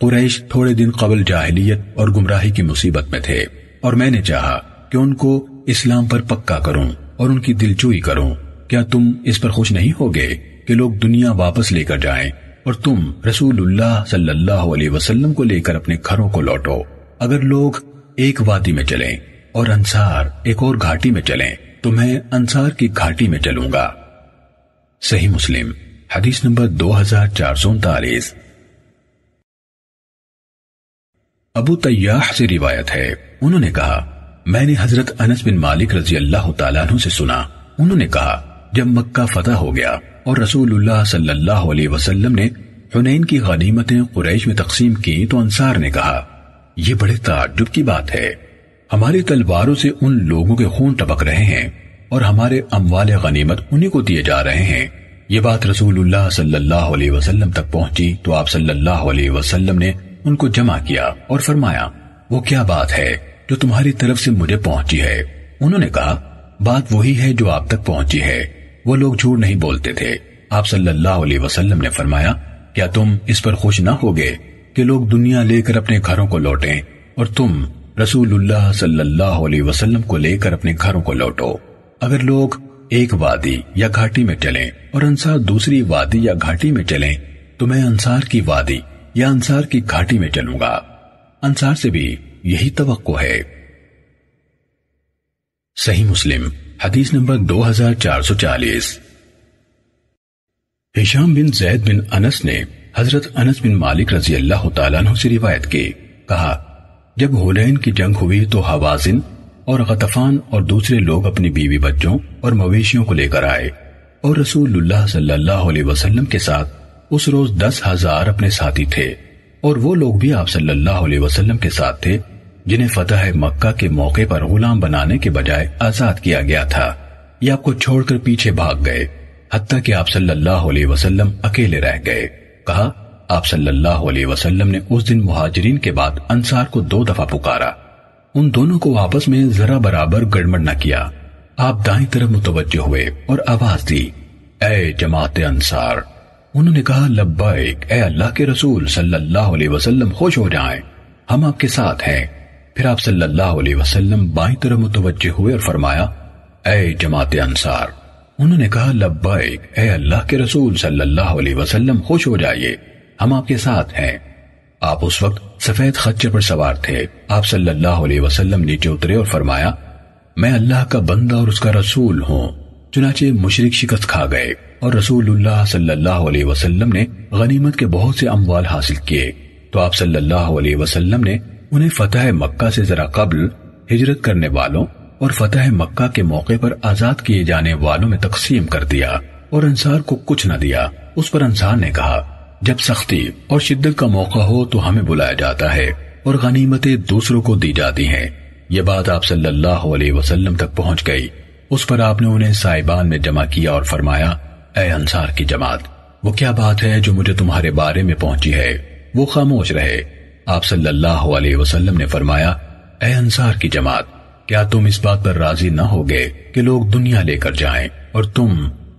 कुरैश थोड़े दिन कबल जाहिलियत और गुमराही की मुसीबत में थे और मैंने चाहा कि उनको इस्लाम पर पक्का करूं और उनकी दिलचोई करूं। क्या तुम इस पर खुश नहीं होगे कि लोग दुनिया वापस लेकर जाएं और तुम रसूलुल्लाह सल्लल्लाहु अलैहि वसल्लम को लेकर अपने घरों को लौटो? अगर लोग एक वादी में चलें और अंसार एक और घाटी में चलें तो मैं अंसार की घाटी में चलूंगा। सही मुस्लिम हदीस नंबर दो हजार चार सौ उनतालीस। अबू तय्याह से रिवायत है, उन्होंने कहा, मैंने हजरत अनस बिन मालिक रजी अल्लाह तआला अन्हु से सुना, उन्होंने कहा, जब मक्का फतह हो गया और रसूलुल्लाह सल्लल्लाहु अलैहि वसल्लम ने हुनैन की गनीमतें कुरैश में तकसीम की तो अंसार ने कहा, यह बड़े ताज्जुब की बात है, हमारी तलवारों से उन लोगों के खून टपक रहे हैं और हमारे अमवाल गनीमत उन्हीं को दिए जा रहे हैं। ये बात रसूलुल्लाह सल्लल्लाहु अलैहि वसल्लम तक पहुंची तो आप सल्लल्लाहु अलैहि वसल्लम ने उनको जमा किया और फरमाया, वो क्या बात है जो तुम्हारी तरफ से मुझे पहुंची है? उन्होंने कहा, बात वही है जो आप तक पहुंची है, वो लोग झूठ नहीं बोलते थे। आप सल्लल्लाहु अलैहि वसल्लम ने फरमाया, क्या तुम इस पर खुश ना होगे कि लोग दुनिया लेकर अपने घरों को लौटें और तुम रसूलुल्लाह सल्लल्लाहु अलैहि वसल्लम को लेकर अपने घरों को लौटो? अगर लोग एक वादी या घाटी में चलें और अंसार दूसरी वादी या घाटी में चलें तो मैं अंसार की वादी या अंसार की घाटी में चलूंगा। अंसार से भी यही तवक्को है। सही मुस्लिम हदीस नंबर दो हजार चार सौ चालीस। हिशाम बिन जैद बिन अनस ने हजरत अनस बिन मालिक रजी अल्लाह तआला अन्हु से रिवायत की, कहा, जब हुनैन की जंग हुई तो हवाज़िन और गतफान और दूसरे लोग अपनी बीवी बच्चों और मवेशियों को लेकर आए और रसूलुल्लाह सल्लल्लाहु अलैहि वसल्लम के साथ उस रोज दस हजार अपने साथी थे और वो लोग भी आप सल्लल्लाहु अलैहि वसल्लम के साथ थे जिन्हें फतह मक्का के मौके पर गुलाम बनाने के बजाय आजाद किया गया था। ये आपको छोड़कर पीछे भाग गए हत्ता कि आप सल्लल्लाहु अलैहि वसल्लम अकेले रह गए। कहा, आप सल्लल्लाहु अलैहि वसल्लम ने उस दिन मुहाजिरीन के बाद अंसार को दो दफा पुकारा। उन दोनों को आपस में जरा बराबर गड़बड़ न किया। आप दाईं तरफ मुतवज्जो हुए और आवाज दी, ऐ जमात अंसार। उन्होंने कहा, लब्बैक ए अल्लाह के रसूल सल्लल्लाहु अलैहि वसल्लम, खुश हो जाएं, हम आपके साथ हैं। फिर आप सल्लल्लाहु अलैहि वसल्लम बाईं तरफ मुतवज्जे हुए और फरमाया, ए जमात अंसार। उन्होंने कहा, लब्बैक ए अल्लाह के रसूल सल्लल्लाहु अलैहि वसल्लम, खुश हो जाइए, हम आपके साथ हैं। आप उस वक्त सफेद खच्चर पर सवार थे। आप सल्लल्लाहु अलैहि वसल्लम नीचे उतरे और फरमाया, मैं अल्लाह का बंदा और उसका रसूल हूँ। चुनाचे मुशरिक शिकस्त खा गए और रसूलुल्लाह सल्लल्लाहु अलैहि वसल्लम ने गनीमत के बहुत से अमवाल हासिल किए तो आप सल्लल्लाहु अलैहि वसल्लम ने उन्हें फतह मक्का से जरा कबल हिजरत करने वालों और फतह मक्का के मौके पर आजाद किए जाने वालों में तकसीम कर दिया और अंसार को कुछ न दिया। उस पर अंसार ने कहा, जब सख्ती और शिद्दत का मौका हो तो हमें बुलाया जाता है और गनीमतें दूसरों को दी जाती हैं। यह बात आप सल्लल्लाहु अलैहि वसल्लम तक पहुंच गई। उस पर आपने उन्हें साहिबान में जमा किया और फरमाया, ऐ अंसार की जमात, वो क्या बात है जो मुझे तुम्हारे बारे में पहुंची है? वो खामोश रहे। आप सल्लल्लाहु अलैहि वसल्लम ने फरमाया, ऐ अंसार की जमात, क्या तुम इस बात पर राजी न होगे कि लोग दुनिया लेकर जाएं और तुम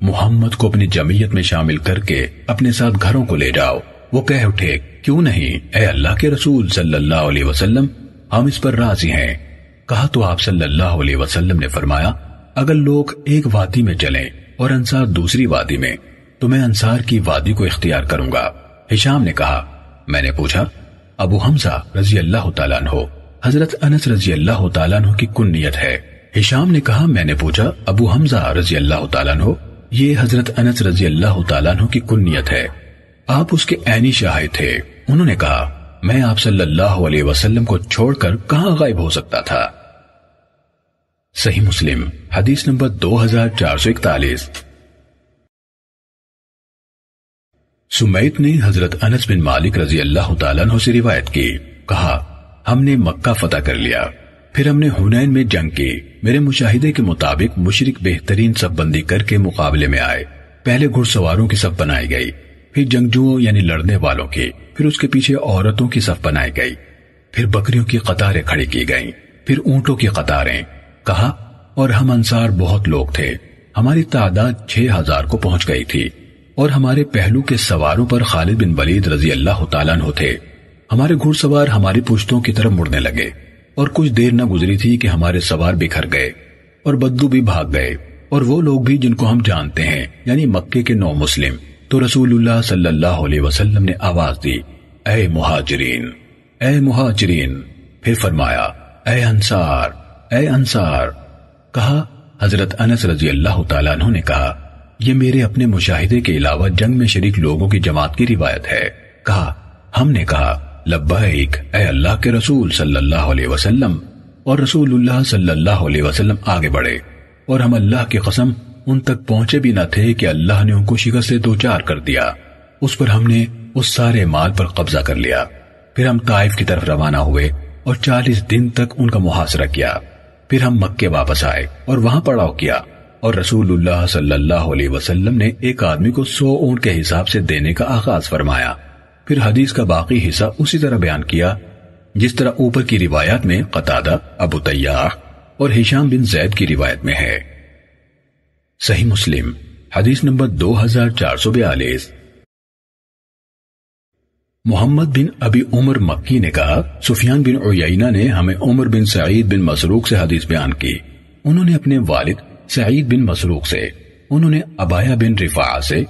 मोहम्मद को अपनी जमीयत में शामिल करके अपने साथ घरों को ले जाओ? वो कह उठे, क्यों नहीं ऐ अल्लाह के रसूल सल्लल्लाहु अलैहि वसल्लम, हम इस पर राजी हैं। कहा तो आप सल्लल्लाहु अलैहि वसल्लम ने फरमाया, अगर लोग एक वादी में चलें और अंसार दूसरी वादी में तो मैं अंसार की वादी को इख्तियार करूंगा। हिशाम ने कहा, मैंने पूछा, अबू हमजा रजी अल्लाह तआला अन्हु हजरत अनस रजी अल्लाह तआला अन्हु की कुन्नियत है। हिशाम ने कहा, मैंने पूछा, अबू हमजा रजी अल्लाह तआला अन्हु, ये हजरत अनस रजी अल्लाह तआला अन्हु की कुन्नियत है, आप उसके ऐनी शाहिद थे। उन्होंने कहा, मैं आप सल्लल्लाहु अलैहि वसल्लम को छोड़कर कहाँ गायब हो सकता था। सही मुस्लिम हदीस नंबर दो हजार चार सौ इकतालीस। सुमैत ने हजरत अनस बिन मालिक रजी अल्लाह तआला अन्हु से रिवायत की, कहा, हमने मक्का फतह कर लिया, फिर हमने हुनैन में जंग की। मेरे मुशाहिदे के मुताबिक मुशरिक बेहतरीन सब बंदी करके मुकाबले में आए। पहले घुड़सवारों की सब बनाई गई, फिर जंगजुओं यानी लड़ने वालों की, फिर उसके पीछे औरतों की सब बनाई गई। फिर बकरियों की कतारें खड़ी की गईं, फिर ऊंटों की कतारें। कहा, और हम अंसार बहुत लोग थे, हमारी तादाद छह हजार को पहुंच गई थी, और हमारे पहलू के सवारों पर खालिद बिन वलीद रजी अल्लाह तआला अन्हु थे। हमारे घुड़सवार हमारी पुश्तों की तरफ मुड़ने लगे, और कुछ देर न गुजरी थी कि हमारे सवार बिखर गए और बद्दू भी भाग गए, और वो लोग भी जिनको हम जानते हैं, यानी मक्के के नौ मुस्लिम। तो रसूलुल्लाह सल्लल्लाहु अलैहि वसल्लम ने आवाज दी, ऐ मुहाजिरीन, ऐ मुहाजिरीन। फिर फरमाया, ऐ अंसार, ऐ अंसार। कहा, हजरत अनस रजी अल्लाह तआला अन्हु ने कहा, यह मेरे अपने मुशाहिदे के अलावा जंग में शरीक लोगों की जमात की रिवायत है। कहा, हमने कहा, लब्बैक ऐ अल्लाह के रसूल सल्लल्लाहु अलैहि वसल्लम। और रसूलुल्लाह सल्लल्लाहु अलैहि वसल्लम आगे बढ़े, और हम अल्लाह की कसम उन तक पहुंचे भी न थे कि अल्लाह ने उनको शिकस्त से दो चार कर दिया। उस पर हमने उस सारे माल पर कब्जा कर लिया। फिर हम ताइफ की तरफ रवाना हुए और चालीस दिन तक उनका मुहासरा किया। फिर हम मक्के वापस आए और वहां पड़ाव किया, और रसूलुल्लाह सल्लल्लाहु अलैहि वसल्लम ने एक आदमी को सौ ऊंट के हिसाब से देने का आगाज फरमाया। फिर हदीस का बाकी हिस्सा उसी तरह बयान किया जिस तरह ऊपर की रिवायत में क़तादा, अबू तय्याह और हिशाम बिन जैद की रिवायत में है। सही मुस्लिम हदीस नंबर दो हजार चार सौ बयालीस। मोहम्मद बिन अबी उमर मक्की ने कहा, सुफियान बिन उयैना ने हमें उमर बिन साईद बिन मसरूक से हदीस बयान की। उन्होंने अपने वालिद सईद बिन मसरूक से, उन्होंने अबाया बिन रिफा से,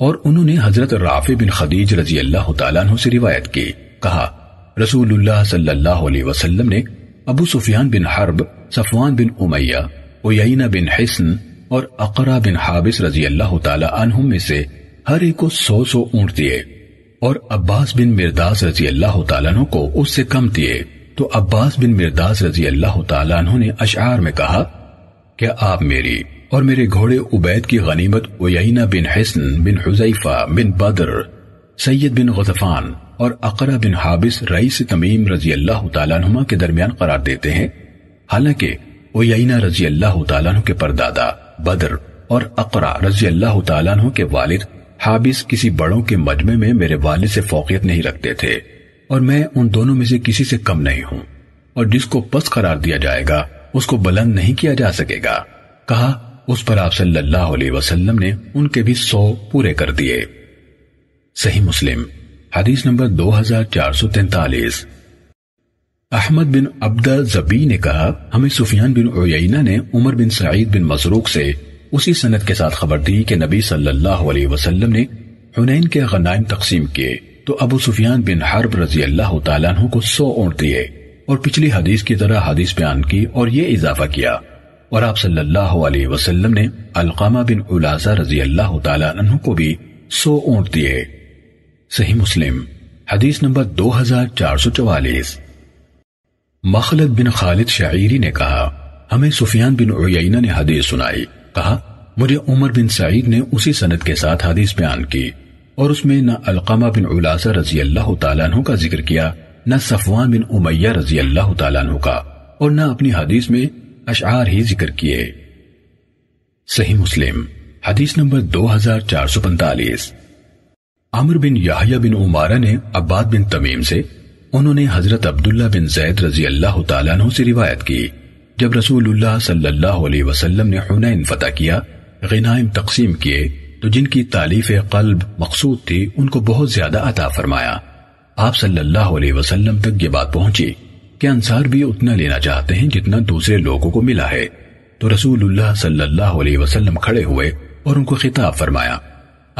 और उन्होंने हजरत राफी बिन खदीज रजी अल्लाह तआला अन्हु से रिवायत की। कहा, रसूलुल्लाह सल्लल्लाहु अलैहि वसल्लम ने अबू सुफियान बिन हर्ब, सफवान बिन उमैया, उयैना बिन हिस्न और अकरा बिन हाबिस रजी अल्लाह तआला अन्हु में से हर एक को सौ सौ ऊंट दिए, और अब्बास बिन मिर्दास रजी अल्लाह तआला अन्हु को उससे कम दिए। तो अब्बास बिन मिर्दास रजी अल्लाह तआला अन्हु ने अशआर में कहा, क्या आप मेरी और मेरे घोड़े उबैद की गनीमत उयैना बिन हिस्न बिन हुज़ैफा बिन बद्र, सैयद बिन गज़फ़ान और अकरा बिन हाबिस रईस तमीम रजी अल्लाह तआला अन्हुमा के दरमियान करार देते हैं? हालांकि उयैना रजी अल्लाह तआला अन्हु के परदादा बद्र और अकरा रजी अल्लाह तआला अन्हु के वालिद हाबिस किसी बड़ों के मजमे में मेरे वालिद से फौकियत नहीं रखते थे, और मैं उन दोनों में से किसी से कम नहीं हूँ, और जिसको पस्त करार दिया जाएगा उसको बुलंद नहीं किया जा सकेगा। कहा, उस पर आप सल्लल्लाहु अलैहि वसल्लम ने उनके भी सौ पूरे कर दिए। सही मुस्लिम हदीस नंबर दो हजार चार सौ तैंतालीस। अहमद बिन अब्दा ज़बी ने कहा, हमें सुफियान बिन उयैना ने उमर बिन सईद बिन मसरूक से उसी सनद के साथ खबर दी कि नबी सल्लल्लाहु अलैहि वसल्लम ने हुनैन के गनाइम तकसीम किए, तो अबू सुफियान बिन हर्ब रजी अल्लाह तआला अन्हु को सौ ऊंट दिए, और पिछली हदीस की तरह हदीस बयान की और ये इजाफा किया। और आप सल्लल्लाहु अलैहि वसल्लम ने अलकामा बिन उलासा रजी अल्लाह तआला अन्हु को भी सौ ऊंट दिए। सही मुस्लिम हदीस नंबर दो हजार चार सौ चवालीस। मखलद बिन खालिद शाइरी ने कहा, हमें सुफियान बिन उयैना ने हदीस सुनाई। कहा, मुझे उमर बिन सईद ने उसी सनद के साथ हदीस बयान की, और उसमें न अलकामा बिन उलासा रजी अल्लाह तआला अन्हु का जिक्र किया, न सफवान बिन उमैया रजी अल्लाह तआला अन्हु का, और न अपनी हदीस में अशआर ही जिक्र किए। सही मुस्लिम हदीस नंबर दो हजार चार सौ पैंतालीस। अमर बिन याहिया बिन उमारा ने अब्बाद बिन तमीम से, उन्होंने हजरत अब्दुल्ला बिन जैद रजी अल्लाह तआला अन्हु से रिवायत की, जब रसूलुल्लाह सल्लल्लाहु अलैहि वसल्लम ने हुनैन फतह किया, गनाइम तकसीम किए, तो जिनकी तालीफ कल्ब मकसूद थी उनको बहुत ज्यादा अता फरमाया। आप सल्लल्लाहु अलैहि वसल्लम तक ये बात पहुंची कि अंसार भी उतना लेना चाहते हैं जितना दूसरे लोगों को मिला है। तो रसूलुल्लाह सल्लल्लाहु अलैहि वसल्लम खड़े हुए और उनको खिताब फरमाया।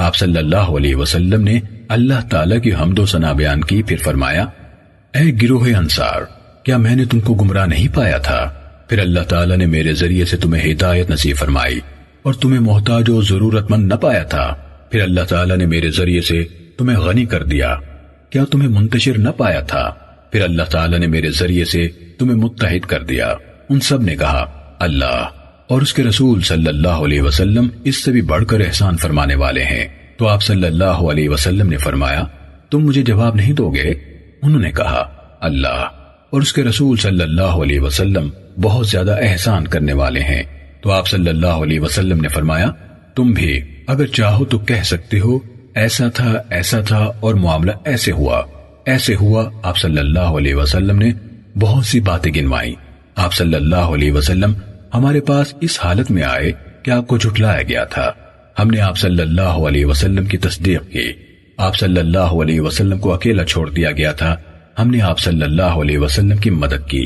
आप सल्लल्लाहु अलैहि वसल्लम ने अल्लाह ताला की हम्दो सना बयान की, फिर फरमाया, ऐ गिरोहे अंसार, क्या मैंने तुमको गुमराह नहीं पाया था? फिर अल्लाह ताला ने मेरे जरिए से तुम्हें हिदायत नसीब फरमाई, और तुम्हें मोहताज और जरूरतमंद न पाया था। फिर अल्लाह ताला ने मेरे जरिए से तुम्हें गनी कर दिया, क्या तुम्हें मुंतशिर न पाया था? फिर अल्लाह ताला ने मेरे जरिए से तुम्हें मुत्तहिद कर दिया। उन सब ने कहा, अल्लाह और उसके रसूल सल्लल्लाहु अलैहि वसल्लम इससे भी बढ़कर एहसान फरमाने वाले हैं। तो आप सल्लल्लाहु अलैहि वसल्लम ने फरमाया, तुम मुझे जवाब नहीं दोगे? उन्होंने कहा, अल्लाह और उसके रसूल सल्लल्लाहु अलैहि वसल्लम बहुत ज्यादा एहसान करने वाले हैं। तो आप सल्लल्लाहु अलैहि वसल्लम ने फरमाया, तुम भी अगर चाहो तो कह सकते हो, ऐसा था, ऐसा था, और मामला ऐसे हुआ, ऐसे हुआ। आप सल्लल्लाहु अलैहि वसल्लम ने बहुत सी बातें गिनवाई। आप सल्लल्लाहु अलैहि वसल्लम हमारे पास इस हालत में आए कि आपको झुठलाया गया था। हमने आप सल्लल्लाहु अलैहि वसल्लम की तस्दीक की। आप सल्लल्लाहु अलैहि वसल्लम को अकेला छोड़ दिया गया था। हमने आप सल्लल्लाहु अलैहि वसल्लम की मदद की।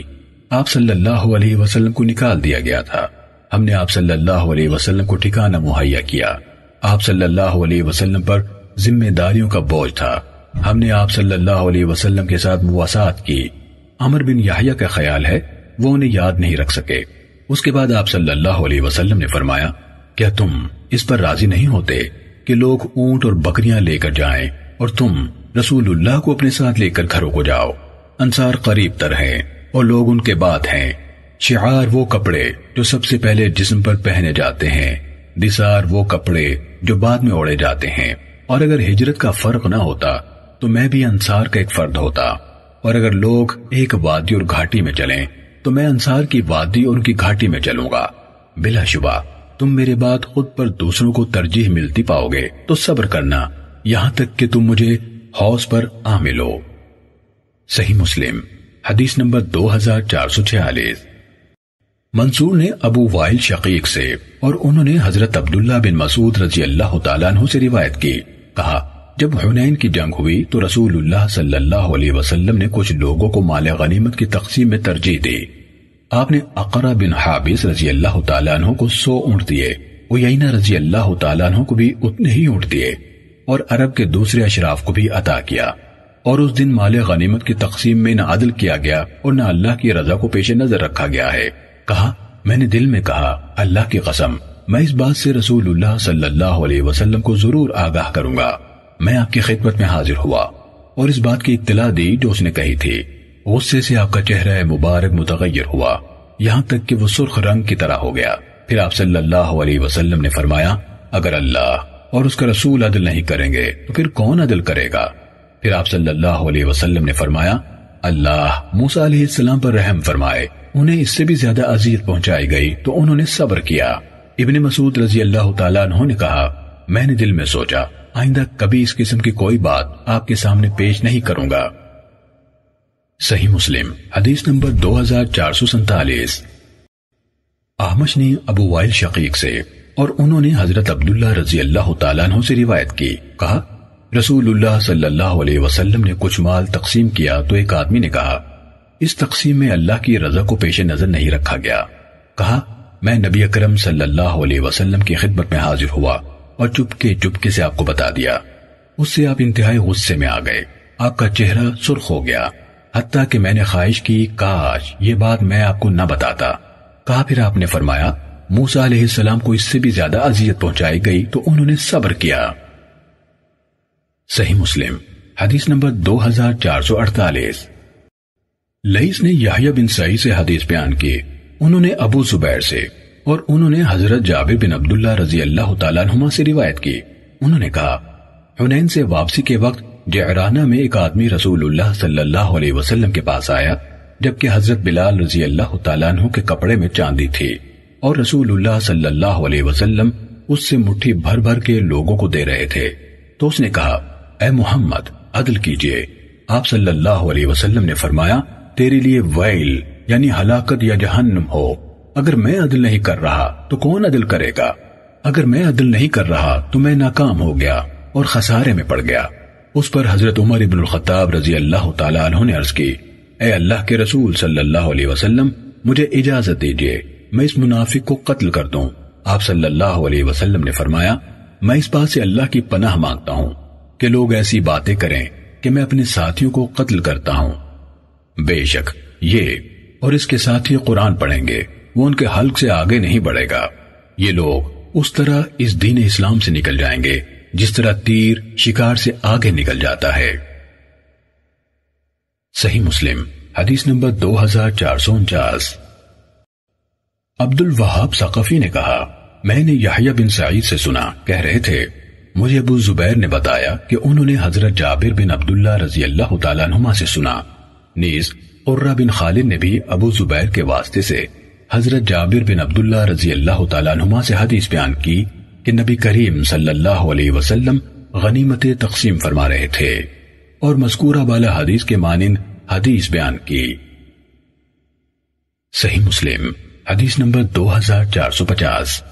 आप सल्लल्लाहु अलैहि वसल्लम को निकाल दिया गया था। हमने आप सल्लल्लाहु अलैहि वसल्लम को ठिकाना मुहैया किया। आप सल्लल्लाहु अलैहि वसल्लम पर जिम्मेदारियों का बोझ था। हमने आप सल्लल्लाहु अलैहि वसल्लम के साथ मुवासात की। अमर बिन याहिया का ख्याल है वो उन्हें याद नहीं रख सके। उसके बाद आप सल्लल्लाहु अलैहि वसल्लम ने फरमाया, क्या तुम इस पर राजी नहीं होते कि लोग ऊंट और बकरियां लेकर जाएं और तुम रसूलुल्लाह को अपने साथ लेकर घरों को जाओ। अंसार करीब तर हैं और लोग उनके बाद हैं। शिआर वो कपड़े जो सबसे पहले जिस्म पर पहने जाते हैं, दिसार वो कपड़े जो बाद में ओढ़े जाते हैं। और अगर हिजरत का फर्क ना होता तो मैं भी अंसार का एक फर्द होता। और अगर लोग एक वादी और घाटी में चलें तो मैं अंसार की वादी और उनकी घाटी में चलूंगा। बिलाशुबा तुम मेरे बाद खुद पर दूसरों को तरजीह मिलती पाओगे, तो सब्र करना यहाँ तक कि तुम मुझे हौस पर आ मिलो। सही मुस्लिम हदीस नंबर दो हजार चार सौ छियालीस। मंसूर ने अबू वाइल शकीक से और उन्होंने हजरत अब्दुल्ला बिन मसूद रजी अल्लाह तआला अन्हु से रिवायत की, कहा जब हुनैन की जंग हुई तो रसूलुल्लाह सल्लल्लाहु अलैहि वसल्लम ने कुछ लोगों को माल गनीमत की तकसीम में तरजीह दी। आपने अकरा बिन हाबिस रजी अल्लाह तआला अन्हु को सौ ऊँट दिए, उयैना रजी अल्लाह तआला अन्हु को भी उतने ही ऊँट दिए और अरब के दूसरे अशराफ को भी अता किया। और उस दिन माल गनीमत की तकसीम में न अदल किया गया और न अल्लाह की रजा को पेश नजर रखा गया है। कहा मैंने दिल में कहा, अल्लाह की कसम मैं इस बात से रसूलुल्लाह सल्लल्लाहु अलैहि वसल्लम को जरूर आगाह करूंगा। मैं आपकी खिदमत में हाजिर हुआ और इस बात की इत्तला दी जो उसने कही थी। गुस्से से आपका चेहरा मुबारक मुतगय्यर हुआ, यहाँ तक कि वो सुर्ख रंग की तरह हो गया। फिर आप सल्लल्लाहु अलैहि वसल्लम ने फरमाया, अगर अल्लाह और उसका रसूल अदल नहीं करेंगे तो फिर कौन अदल करेगा। फिर आप सल्लल्लाहु अलैहि वसल्लम ने फरमाया, अल्लाह मूसा अलैहिस्सलाम पर रहम फरमाए, उन्हें इससे भी ज्यादा अज़ीयत पहुंचाई गई तो उन्होंने सब्र किया। इब्ने मसूद रजी अल्लाह तआला अन्हु ने कहा, मैंने दिल में सोचा आइंदा कभी इस किस्म की कोई बात आपके सामने पेश नहीं करूंगा। सही मुस्लिम हदीस नंबर दो हजार चार सौ सैंतालीस। आमश ने अबू वाइल शकीक से और उन्होंने हजरत अब्दुल्ला रजी अल्लाह तआला अन्हु से रिवायत की, कहा रसूलुल्लाह सल्लल्लाहु अलैहि वसल्लम ने कुछ माल तकसीम किया तो एक आदमी ने कहा, इस तकसीम में अल्लाह की रजा को पेश नजर नहीं रखा गया। कहा मैं नबी अकरम सल्लल्लाहु अलैहि वसल्लम की खिदमत में हाजिर हुआ और चुपके चुपके से आपको बता दिया। उससे आप इंतहाई गुस्से में आ गए, आपका चेहरा सुर्ख हो गया, हत्ता कि मैंने ख्वाहिश की काश ये बात मैं आपको न बताता। कहा फिर आपने फरमाया, मूसा अलैहिस्सलाम को इससे भी ज्यादा अजियत पहुंचाई गई तो उन्होंने सब्र किया। सही मुस्लिम हदीस नंबर दो हजार चार सौ अड़तालीस। लईस ने याहिया बिन सईद से हदीस बयान की, उन्होंने अबू जुबैर से और उन्होंने हजरत जाबिर बिन अब्दुल्ला रजी अल्लाह तआला अन्हुमा से रिवायत की। उन्होंने कहा हुनैन से वापसी के वक्त जयराना में एक आदमी रसूलुल्लाह सल्लल्लाहु अलैहि वसल्लम के पास आया, जबकि हजरत बिलाल रजी अल्लाह तआला अन्हु के कपड़े में चांदी थी और रसूलुल्लाह सल्लल्लाहु अलैहि वसल्लम उससे मुट्ठी भर भर के लोगों को दे रहे थे। तो उसने कहा, ए मोहम्मद अदल कीजिए। आप सल्लल्लाहु अलैहि वसल्लम ने फरमाया, तेरे लिए वैल यानी हलाकत या जहन्नुम हो। अगर मैं अदल नहीं कर रहा तो कौन अदल करेगा। अगर मैं अदल नहीं कर रहा तो मैं नाकाम हो गया और खसारे में पड़ गया। उस पर हजरत उमर इब्नुल ख़त्ताब रजी अल्लाह तआला अन्हु ने अर्ज की, ए अल्लाह के रसूल सल्लल्लाहु अलैहि वसल्लम मुझे इजाजत दीजिए, मैं इस मुनाफिक को कत्ल कर दूं। आप सल्लल्लाहु अलैहि वसल्लम ने फरमाया, मैं इस बात से अल्लाह की पनाह मांगता हूँ कि लोग ऐसी बातें करें कि मैं अपने साथियों को कत्ल करता हूँ। बेशक ये और इसके साथ ही कुरान पढ़ेंगे, वो उनके हल्क से आगे नहीं बढ़ेगा। ये लोग उस तरह इस दीन इस्लाम से निकल जाएंगे जिस तरह तीर शिकार से आगे निकल जाता है। सही मुस्लिम हदीस नंबर दो हजार चार सौ उनचास। अब्दुल वहाब सक़फ़ी ने कहा, मैंने याहिया बिन सईद से सुना, कह रहे थे मुझे अबू जुबैर ने बताया कि उन्होंने हजरत जाबिर बिन अब्दुल्ला रजी अल्लाह तआला अन्हुमा से सुना। नीज उर्रा बिन खालिद ने भी अबू जुबैर के वास्ते से हजरत जाबिर बिन अब्दुल्ला रजी अल्लाह तआला अन्हुमा से हदीस बयान की कि नबी करीम सल्लल्लाहु अलैहि वसल्लम गनीमतें तकसीम फरमा रहे थे और मज़कूरा वाला हदीस के मानिंद हदीस बयान की। सही मुस्लिम हदीस नंबर दो हजार चार सौ पचास।